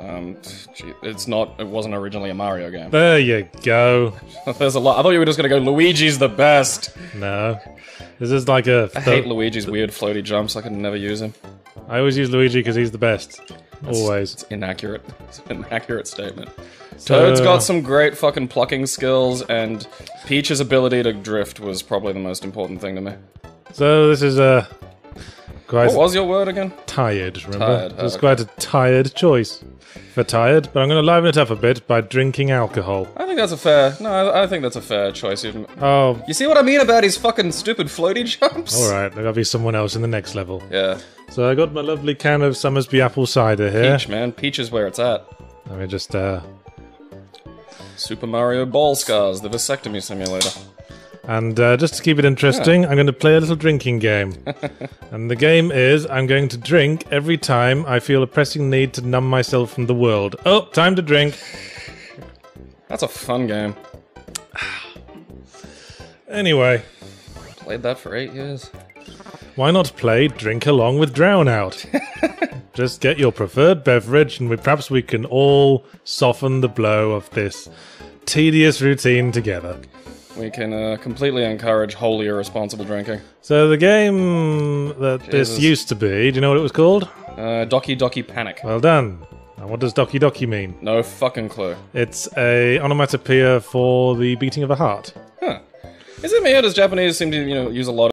Um, gee, it's not. It wasn't originally a Mario game. There you go. There's a lot. I thought you were just gonna go. Luigi's the best. No, this is like a. Th I hate Luigi's th weird floaty jumps. I could never use him. I always use Luigi because he's the best. That's, Always. It's inaccurate. It's an inaccurate statement. So, Toad's got some great fucking plucking skills, and Peach's ability to drift was probably the most important thing to me. So this is a... Quite what was your word again? Tired, remember? Tired. Oh, it was okay. Quite a tired choice for tired, but I'm going to liven it up a bit by drinking alcohol. I think that's a fair... No, I think that's a fair choice. Even. Oh. You see what I mean about his fucking stupid floaty jumps? Alright, there'll be someone else in the next level. Yeah. So I got my lovely can of Somersby apple cider here. Peach, man. Peach is where it's at. Let me just, uh... Super Mario Ball Scars, the vasectomy simulator. And uh, just to keep it interesting, yeah. I'm going to play a little drinking game. And the game is, I'm going to drink every time I feel a pressing need to numb myself from the world. Oh, time to drink. That's a fun game. Anyway. Played that for eight years. Why not play Drink Along with Drown Out? Just get your preferred beverage and we, perhaps we can all soften the blow of this tedious routine together. We can uh, completely encourage wholly irresponsible drinking. So the game that Jesus. This used to be, do you know what it was called? Uh, Doki Doki Panic. Well done. And what does Doki Doki mean? No fucking clue. It's a onomatopoeia for the beating of a heart. Huh. Is it me or does Japanese seem to you know use a lot of